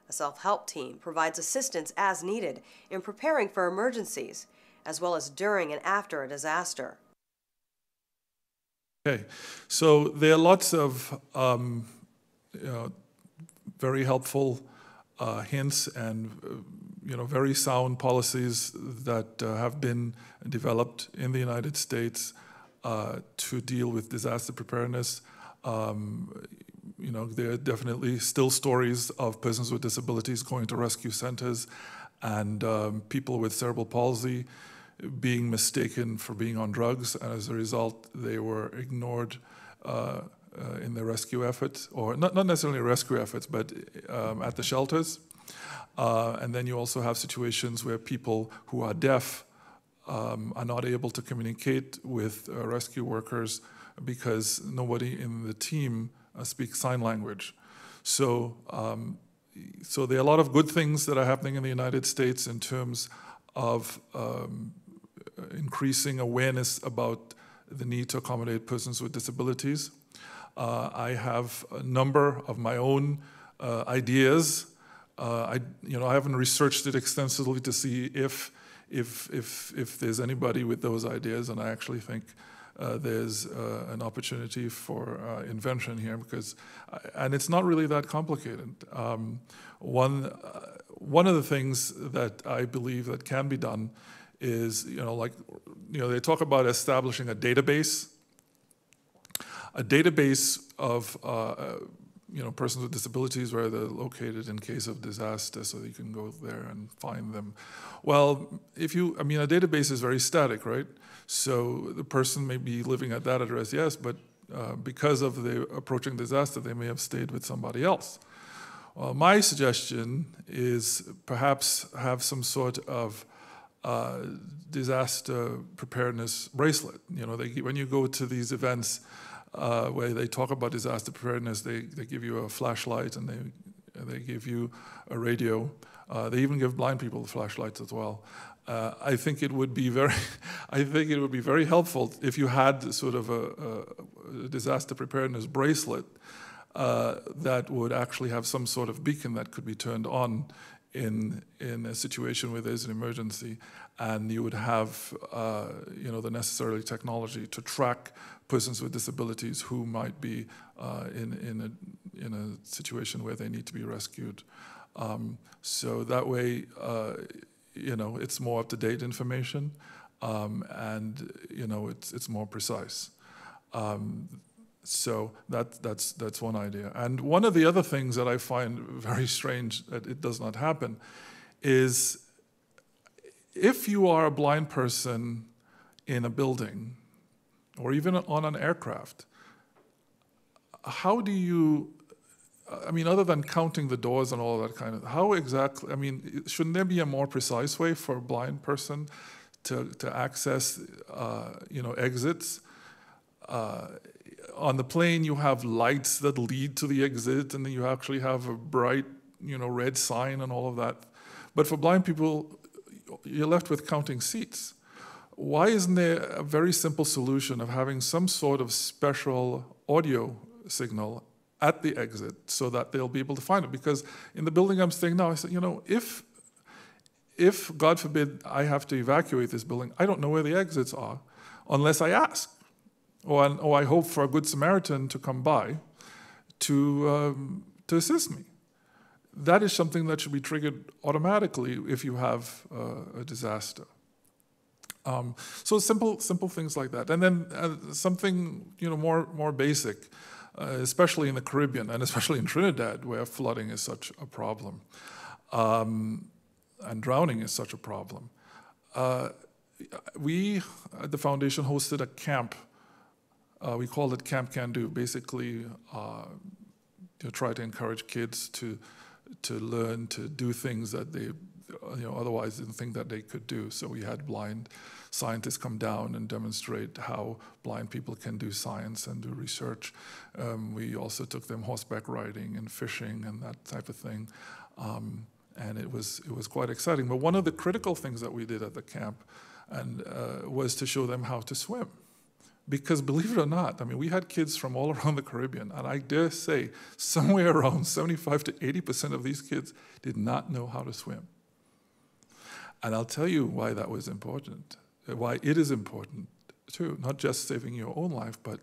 A self-help team provides assistance as needed in preparing for emergencies, as well as during and after a disaster. Okay, so there are lots of very helpful hints and very sound policies that have been developed in the United States to deal with disaster preparedness. You know, there are definitely still stories of persons with disabilities going to rescue centers and people with cerebral palsy being mistaken for being on drugs, and as a result, they were ignored in the rescue efforts, or not necessarily rescue efforts, but at the shelters. And then you also have situations where people who are deaf are not able to communicate with rescue workers because nobody in the team speaks sign language. So, so there are a lot of good things that are happening in the United States in terms of increasing awareness about the need to accommodate persons with disabilities. I have a number of my own ideas. I haven't researched it extensively to see if there's anybody with those ideas, and I actually think there's an opportunity for invention here, because, and it's not really that complicated. One of the things that I believe that can be done is, they talk about establishing a database of, persons with disabilities where they're located in case of disaster, so you can go there and find them. Well, a database is very static, right? So the person may be living at that address, yes, but because of the approaching disaster, they may have stayed with somebody else. My suggestion is perhaps have some sort of disaster preparedness bracelet. When you go to these events where they talk about disaster preparedness, they give you a flashlight and they give you a radio. They even give blind people flashlights as well. I think it would be very, very helpful if you had sort of a disaster preparedness bracelet. That would actually have some sort of beacon that could be turned on in a situation where there's an emergency, and you would have the necessary technology to track persons with disabilities who might be in a situation where they need to be rescued. So that way, it's more up-to-date information, and it's more precise. So that's one idea. And one of the other things that I find very strange that it does not happen is if you are a blind person in a building or even on an aircraft, how do you, other than counting the doors and all that kind of, how exactly, shouldn't there be a more precise way for a blind person to access, exits? On the plane, you have lights that lead to the exit, and then you actually have a bright, red sign and all of that. But for blind people, you're left with counting seats. Why isn't there a very simple solution of having some sort of special audio signal at the exit so that they'll be able to find it? Because in the building I'm staying now, I said, if God forbid I have to evacuate this building, I don't know where the exits are unless I ask. Or I hope for a good Samaritan to come by to assist me. That is something that should be triggered automatically if you have a disaster. So simple things like that, and then something more basic, especially in the Caribbean and especially in Trinidad, where flooding is such a problem, and drowning is such a problem. We at the foundation hosted a camp. We called it Camp Can Do, basically to try to encourage kids to learn to do things that they otherwise didn't think that they could do. So we had blind scientists come down and demonstrate how blind people can do science and do research. We also took them horseback riding and fishing and that type of thing, and it was quite exciting. But one of the critical things that we did at the camp was to show them how to swim. Because believe it or not, we had kids from all around the Caribbean, and I dare say somewhere around 75 to 80% of these kids did not know how to swim. And I'll tell you why that was important, why it is important too, not just saving your own life, but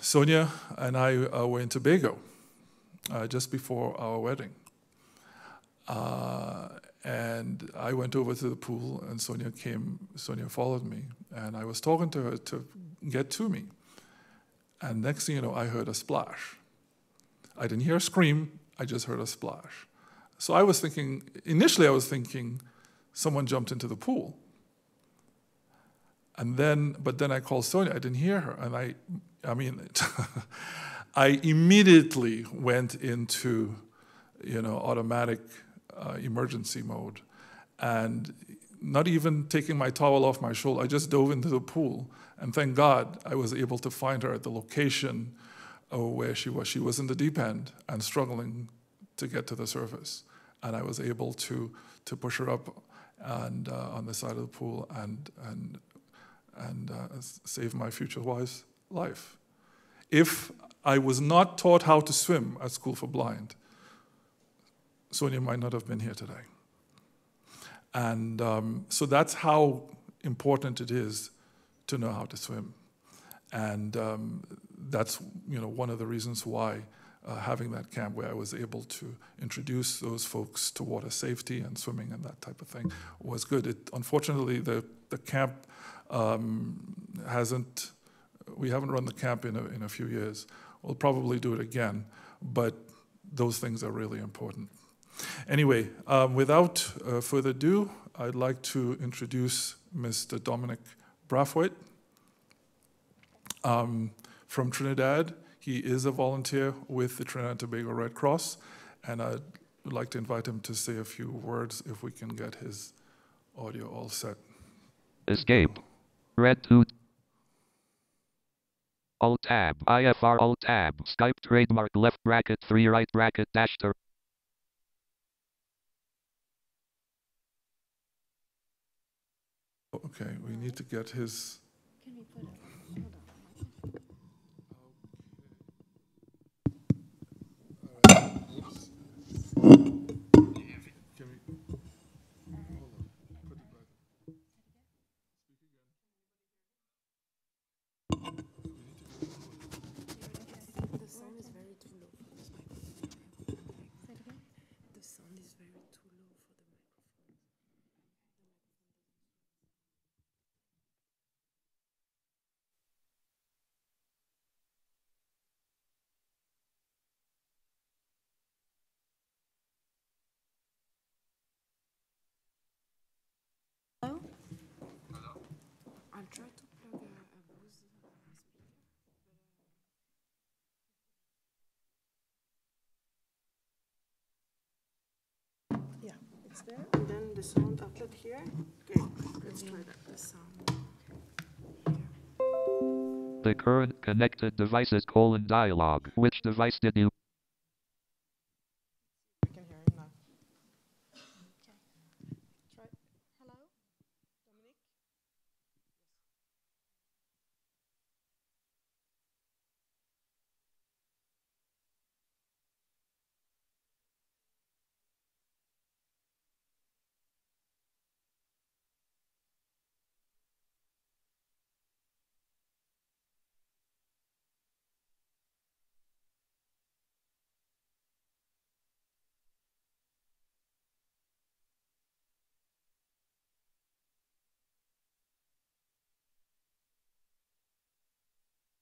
Sonia and I were in Tobago just before our wedding. And I went over to the pool, and Sonia followed me, and I was talking to her to get to me. And next thing you know, I heard a splash. I didn't hear a scream, I just heard a splash. So I was thinking, initially I was thinking someone jumped into the pool. And then, but then I called Sonia, I didn't hear her. And I immediately went into, automatic emergency mode. And not even taking my towel off my shoulder, I just dove into the pool. And thank God I was able to find her at the location where she was. She was in the deep end and struggling to get to the surface. And I was able to push her up and on the side of the pool and save my future wife's life. If I was not taught how to swim at School for Blind, Sonia might not have been here today. And so that's how important it is to know how to swim. And that's one of the reasons why having that camp where I was able to introduce those folks to water safety and swimming and that type of thing was good. Unfortunately, the camp we haven't run the camp in a few years. We'll probably do it again, but those things are really important. Anyway, without further ado, I'd like to introduce Mr. Dominic Brathwaite from Trinidad. He is a volunteer with the Trinidad and Tobago Red Cross, and I'd like to invite him to say a few words if we can get his audio all set. Escape. Red 2. Alt tab. IFR Alt tab. Skype trademark left bracket 3 right bracket dash 3. Okay, we need to get his... Can we put it? Try to plug a boost speaker. Yeah, it's there. And then the sound outlet here. Okay, let's try that. The sound. Here. The current connected devices : dialog. Which device did you?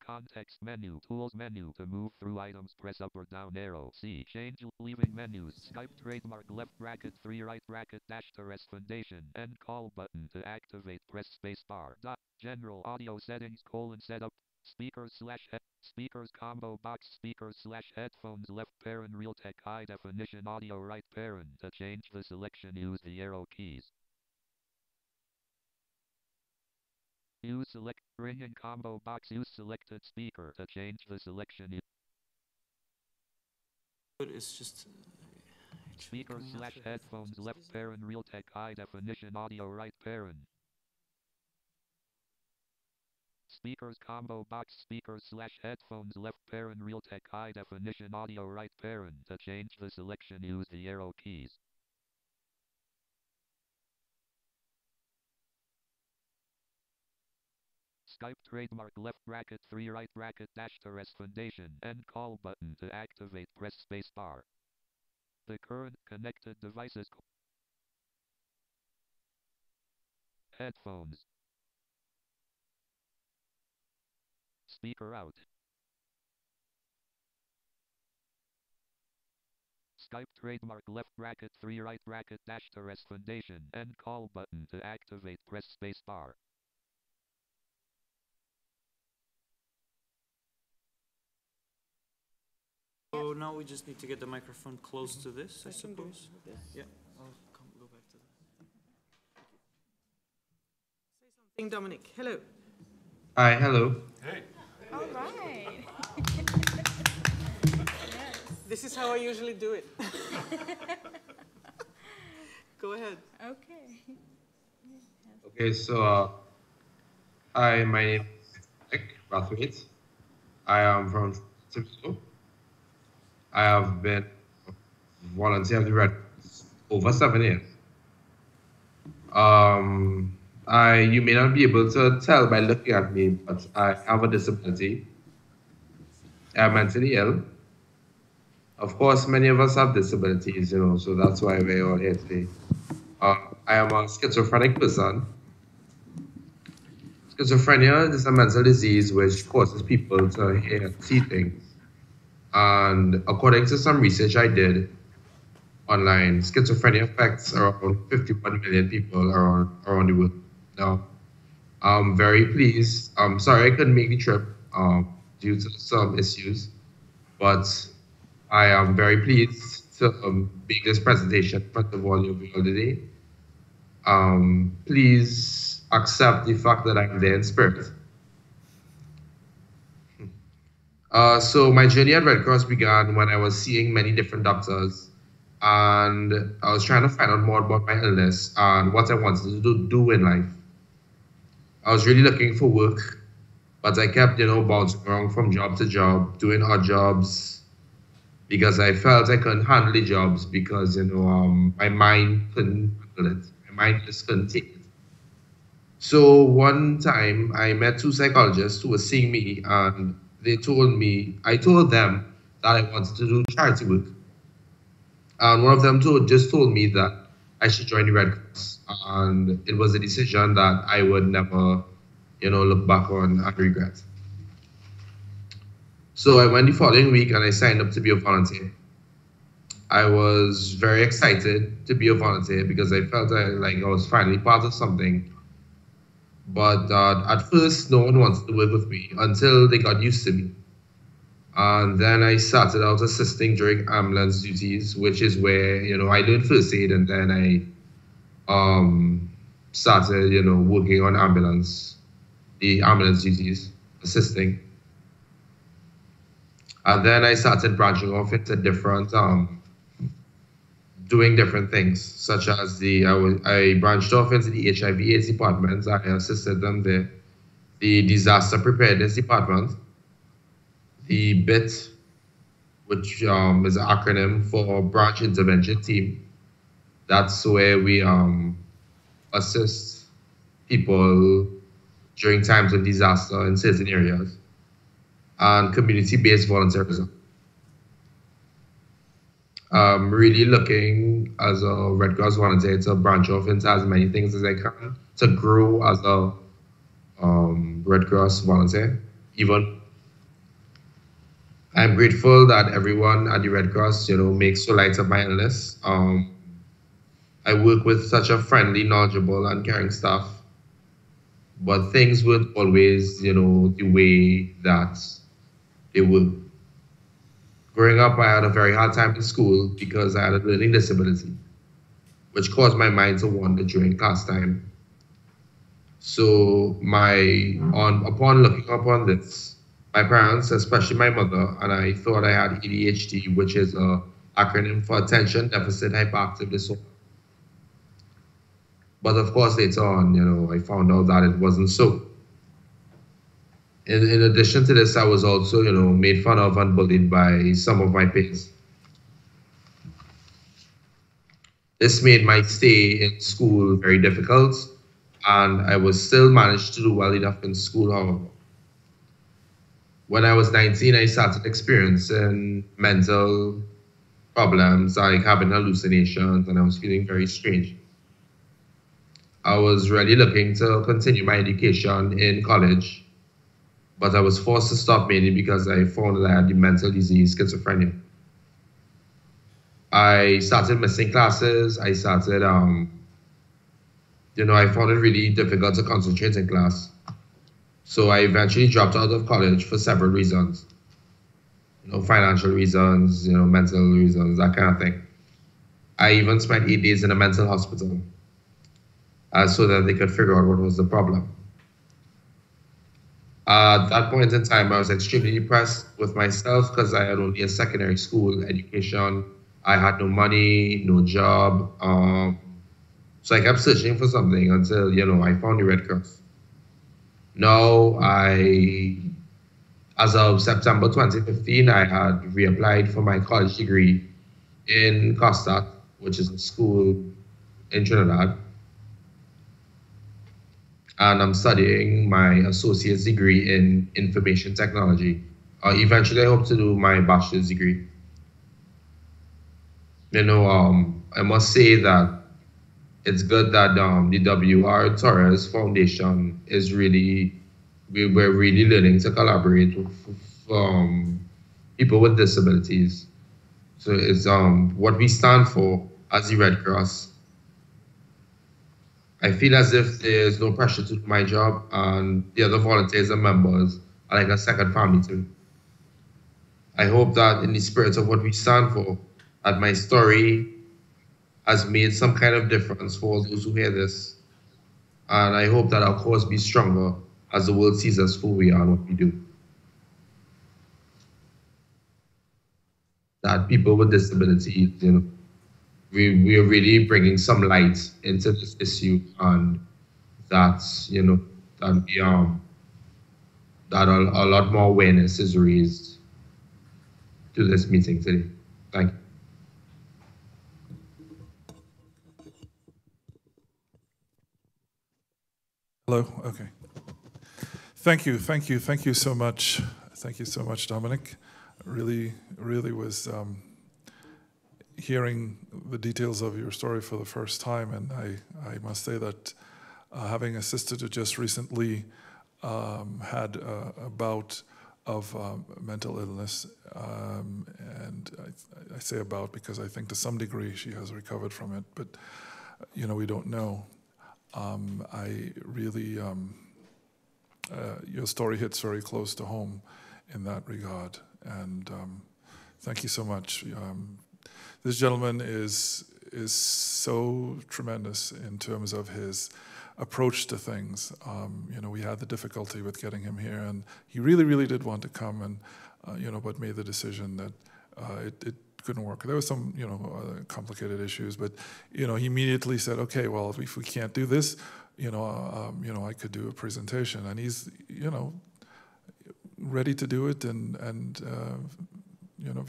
Context menu, tools menu, to move through items, press up or down arrow, C, change, leaving menus, Skype trademark, left bracket, 3 right bracket, dash, Torres Foundation, end call button, to activate, press space bar, dot, general audio settings, setup, speakers / speakers combo box, speakers / headphones, left parent, Realtek, high definition audio, right parent, to change the selection, use the arrow keys. Use select ring and combo box. Use selected speaker to change the selection. It's just speaker / headphones. Left parent Realtek high definition audio. Right parent speakers combo box. Speaker / headphones. Left parent Realtek high definition audio. Right parent to change the selection. Use the arrow keys. Skype trademark left bracket 3 right bracket dash Torres Foundation and call button to activate press space bar. The current connected devices headphones Speaker out. Skype trademark left bracket 3 right bracket dash Torres Foundation and call button to activate. Press space bar. So now we just need to get the microphone close to this, I suppose. Yeah, I'll come, go back to that. Say something, Dominic. Hello. Hi, hello. Hey. All right. This is how I usually do it. Go ahead. Okay. Okay, so, hi, my name is Dominic Brathwaite. I am from Tobago. I have been volunteering at the Red Cross over 7 years. You may not be able to tell by looking at me, but I have a disability. I'm mentally ill. Of course, many of us have disabilities, you know, so that's why we're all here today. I am a schizophrenic person. Schizophrenia is a mental disease which causes people to hear, see things. And according to some research I did online, schizophrenia affects around 51 million people around the world now. I'm very pleased. I'm sorry I couldn't make the trip due to some issues, but I am very pleased to make this presentation in front of all of you today. Please accept the fact that I'm there in spirit. So my journey at Red Cross began when I was seeing many different doctors, and I was trying to find out more about my illness and what I wanted to do in life. I was really looking for work, but I kept, you know, bouncing around from job to job, doing odd jobs, because I felt I couldn't handle the jobs because, you know, my mind couldn't handle it. My mind just couldn't take it. So one time I met two psychologists who were seeing me, and they told me, I told them that I wanted to do charity work. And one of them just told me that I should join the Red Cross. And it was a decision that I would never, you know, look back on and regret. So I went the following week and I signed up to be a volunteer. I was very excited to be a volunteer because I felt like I was finally part of something. But at first, no one wanted to work with me until they got used to me. And then I started out assisting during ambulance duties, which is where, you know, I learned first aid, and then I started, you know, working on the ambulance duties, assisting. And then I started branching off into different, doing different things, such as I branched off into the HIV/AIDS department. I assisted them there. The disaster preparedness department, the BIT, which is an acronym for branch intervention team. That's where we assist people during times of disaster in certain areas, and community-based volunteerism. I'm really looking as a Red Cross volunteer to branch off into as many things as I can to grow as a Red Cross volunteer. Even I'm grateful that everyone at the Red Cross, you know, makes so light of my illness. I work with such a friendly, knowledgeable, and caring staff, but things weren't always, you know, the way that they would. Growing up, I had a very hard time in school because I had a learning disability, which caused my mind to wander during class time. So upon looking upon this, my parents, especially my mother, and I thought I had ADHD, which is an acronym for Attention Deficit Hyperactive Disorder. But of course, later on, you know, I found out that it wasn't so. In addition to this, I was also, you know, made fun of and bullied by some of my peers. This made my stay in school very difficult, and I was still managed to do well enough in school, however. When I was 19, I started experiencing mental problems, like having hallucinations, and I was feeling very strange. I was really looking to continue my education in college, but I was forced to stop mainly because I found that I had the mental disease schizophrenia. I started missing classes. I started, you know, I found it really difficult to concentrate in class. So I eventually dropped out of college for several reasons, you know, financial reasons, you know, mental reasons, that kind of thing. I even spent 8 days in a mental hospital so that they could figure out what was the problem. At that point in time, I was extremely depressed with myself because I had only a secondary school education. I had no money, no job. So I kept searching for something until, you know, I found the Red Cross. Now, as of September 2015, I had reapplied for my college degree in Costat, which is a school in Trinidad. And I'm studying my associate's degree in information technology. Eventually, I hope to do my bachelor's degree. You know, I must say that it's good that the W.R. Torres Foundation is really, we're really learning to collaborate with people with disabilities. So it's what we stand for as the Red Cross. I feel as if there's no pressure to do my job, and the other volunteers and members are like a second family to me. I hope that in the spirit of what we stand for, that my story has made some kind of difference for those who hear this. And I hope that our cause be stronger as the world sees us who we are and what we do. That people with disabilities, you know, we are really bringing some light into this issue, and that, you know, that, that a lot more awareness is raised to this meeting today. Thank you. Hello, okay. Thank you so much. Thank you so much, Dominic. Really was hearing the details of your story for the first time, and I must say that having a sister who just recently had a bout of mental illness, and I say about because I think to some degree she has recovered from it, but you know, we don't know. I really, your story hits very close to home in that regard, and thank you so much. This gentleman is so tremendous in terms of his approach to things. You know, we had the difficulty with getting him here, and he really did want to come, and you know, but made the decision that it couldn't work. There was some, you know, complicated issues, but you know, he immediately said, okay, well, if we can't do this, you know, I could do a presentation, and he's, you know, ready to do it, and you know,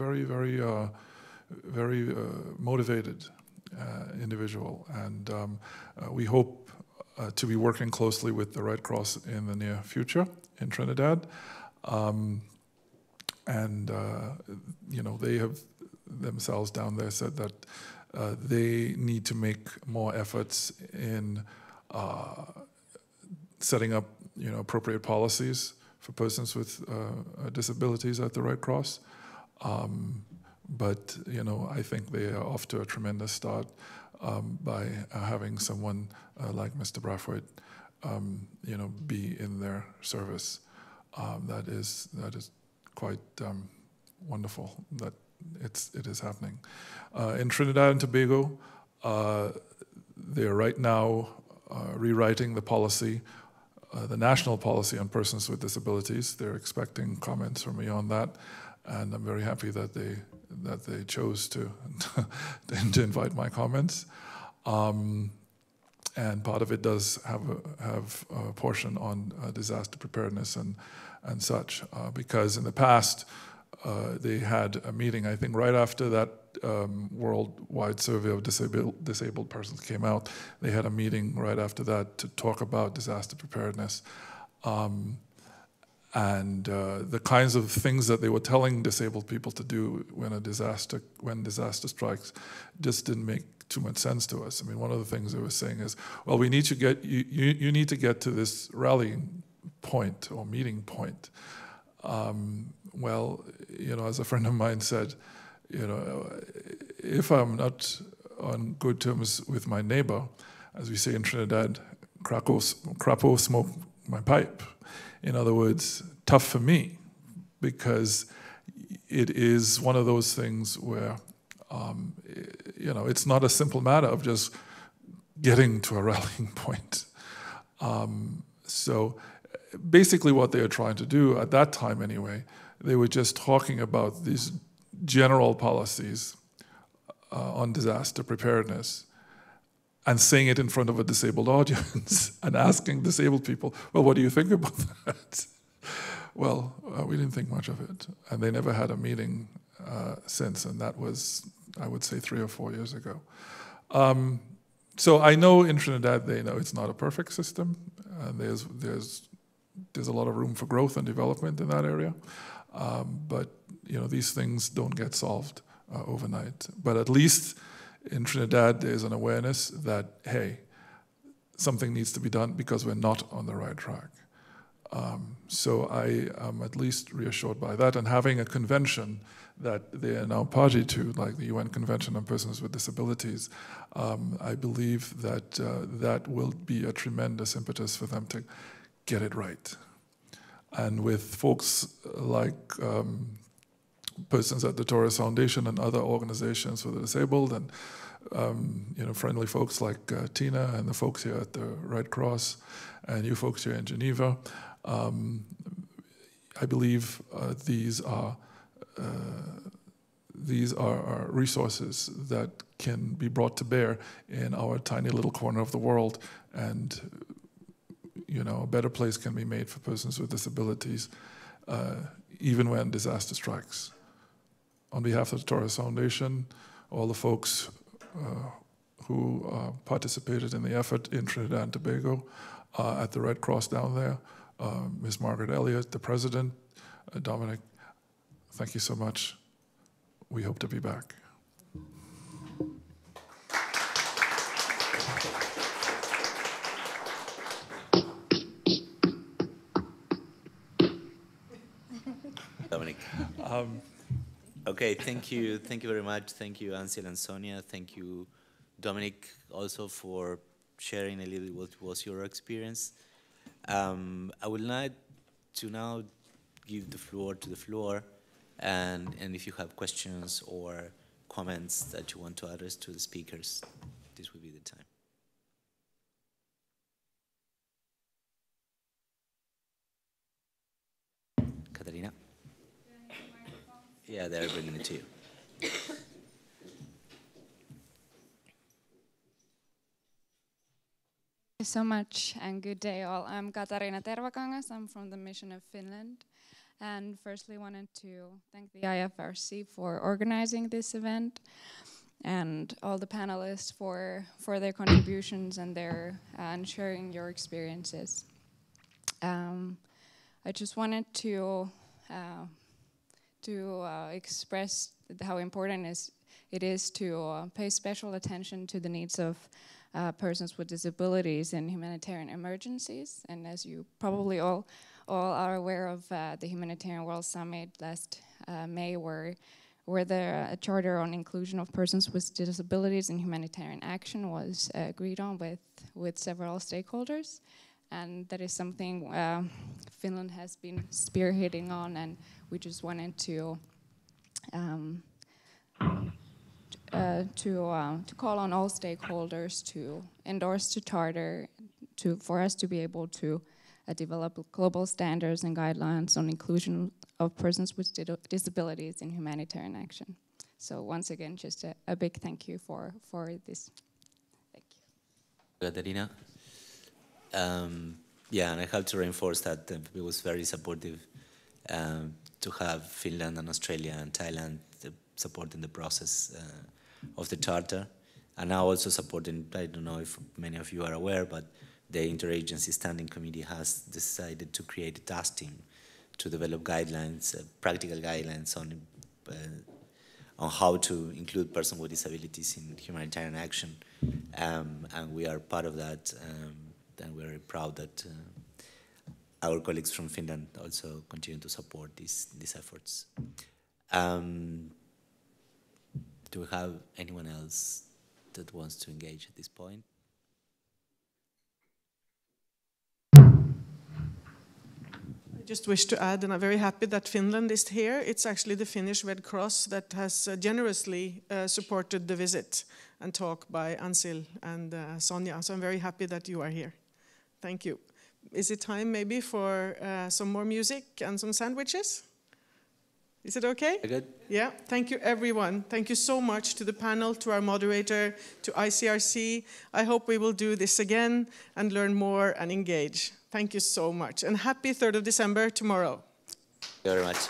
very motivated individual, and we hope to be working closely with the Red Cross in the near future in Trinidad, and you know, they have themselves down there said that they need to make more efforts in setting up, you know, appropriate policies for persons with disabilities at the Red Cross. But you know, I think they are off to a tremendous start by having someone like Mr. Brathwaite, you know, be in their service. That is quite wonderful. That. It is happening. In Trinidad and Tobago, they're right now rewriting the policy, the national policy on persons with disabilities. They're expecting comments from me on that, and I'm very happy that they chose to to invite my comments. And part of it does have a portion on disaster preparedness and such, because in the past. They had a meeting, I think, right after that worldwide survey of disabled persons came out. They had a meeting right after that to talk about disaster preparedness. And the kinds of things that they were telling disabled people to do when disaster strikes just didn't make too much sense to us. I mean, one of the things they were saying is, well, we need to get you need to get to this rallying point or meeting point? Well, you know, as a friend of mine said, you know, if I'm not on good terms with my neighbor, as we say in Trinidad, crapo smoke my pipe. In other words, tough for me, because it is one of those things where, you know, it's not a simple matter of just getting to a rallying point. So basically what they are trying to do, at that time anyway, they were just talking about these general policies on disaster preparedness and saying it in front of a disabled audience and asking disabled people, well, what do you think about that? Well, we didn't think much of it. And they never had a meeting since, and that was, I would say, 3 or 4 years ago. So I know in Trinidad they know it's not a perfect system. There's a lot of room for growth and development in that area. But you know, these things don't get solved overnight. But at least in Trinidad there's an awareness that, hey, something needs to be done because we're not on the right track. So I am at least reassured by that. And having a convention that they are now party to, like the UN Convention on Persons with Disabilities, I believe that that will be a tremendous impetus for them to get it right. And with folks like persons at the Torres Foundation and other organizations for the disabled, and you know, friendly folks like Tina and the folks here at the Red Cross, and you folks here in Geneva, I believe these are resources that can be brought to bear in our tiny little corner of the world, and you know, a better place can be made for persons with disabilities, even when disaster strikes. On behalf of the Torres Foundation, all the folks who participated in the effort in Trinidad and Tobago, at the Red Cross down there, Ms. Margaret Elliott, the president, Dominic, thank you so much. We hope to be back. Dominic. Okay, thank you very much. Thank you, Ancil and Sonia. Thank you, Dominic, also for sharing a little bit what was your experience. I would like to now give the floor to the floor, and if you have questions or comments that you want to address to the speakers, this would be the time. Katarina? Yeah, they're bringing it to you. Thank you so much, and good day all. I'm Katarina Tervakangas. I'm from the Mission of Finland. And firstly, wanted to thank the IFRC for organizing this event, and all the panelists for their contributions and their sharing your experiences. I just wanted to express how important it is to pay special attention to the needs of persons with disabilities in humanitarian emergencies. And as you probably all are aware of the Humanitarian World Summit last May, where the Charter on Inclusion of Persons with Disabilities in Humanitarian Action was agreed on with several stakeholders. And that is something Finland has been spearheading on, and we just wanted to call on all stakeholders to endorse the charter, for us to be able to develop global standards and guidelines on inclusion of persons with disabilities in humanitarian action. So once again, just a big thank you for this. Thank you. Katarina? Yeah, and I have to reinforce that it was very supportive to have Finland and Australia and Thailand supporting the process of the Charter, and now also supporting, I don't know if many of you are aware, but the Interagency Standing Committee has decided to create a task team to develop guidelines, practical guidelines on how to include persons with disabilities in humanitarian action, and we are part of that, and we're very proud that our colleagues from Finland also continue to support these efforts. Do we have anyone else that wants to engage at this point? I just wish to add, and I'm very happy that Finland is here. It's actually the Finnish Red Cross that has generously supported the visit and talk by Ancil and Sonia. So I'm very happy that you are here. Thank you. Is it time maybe for some more music and some sandwiches? Is it okay? Good. Yeah, thank you everyone. Thank you so much to the panel, to our moderator, to ICRC. I hope we will do this again and learn more and engage. Thank you so much. And happy 3rd of December tomorrow. Thank you very much.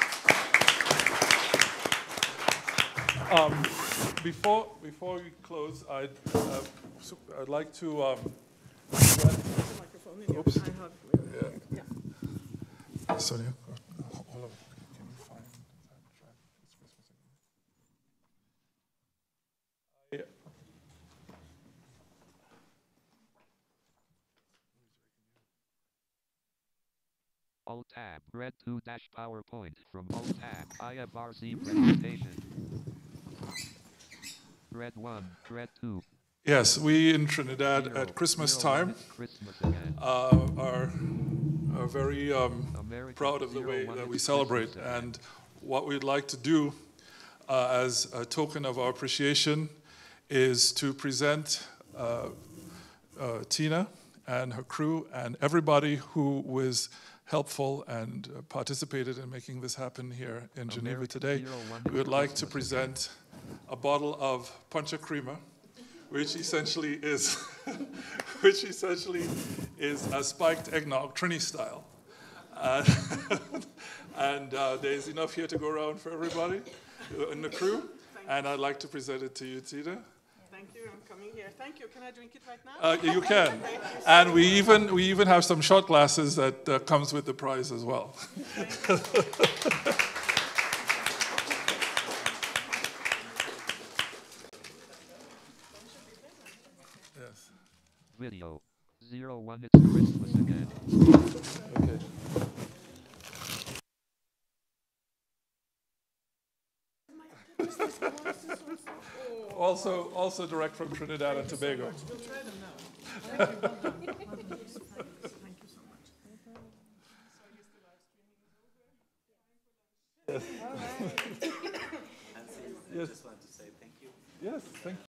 Before we close, I'd like to... Oops. Yeah. Yeah. Sorry. Alt tab, red 2 PowerPoint from alt tab, IFRC presentation. Red 1, red 2. Yes, we in Trinidad at Christmas time are very proud of the way that we celebrate. And what we'd like to do as a token of our appreciation is to present Tina and her crew and everybody who was helpful and participated in making this happen here in Geneva today. We would like to present a bottle of Puncha Crema, which essentially is a spiked eggnog, Trini style. And there's enough here to go around for everybody in the crew. And I'd like to present it to you, Tina. Thank you, I'm coming here. Thank you, can I drink it right now? You can. And we even have some shot glasses that comes with the prize as well. Video 01, it's Christmas again. Okay. also direct from Trinidad and Tobago. We'll try them now. Thank you. Well done. Thank you so much. So I guess the live streaming is over. Yes. All right. I just want to say thank you. Yes, thank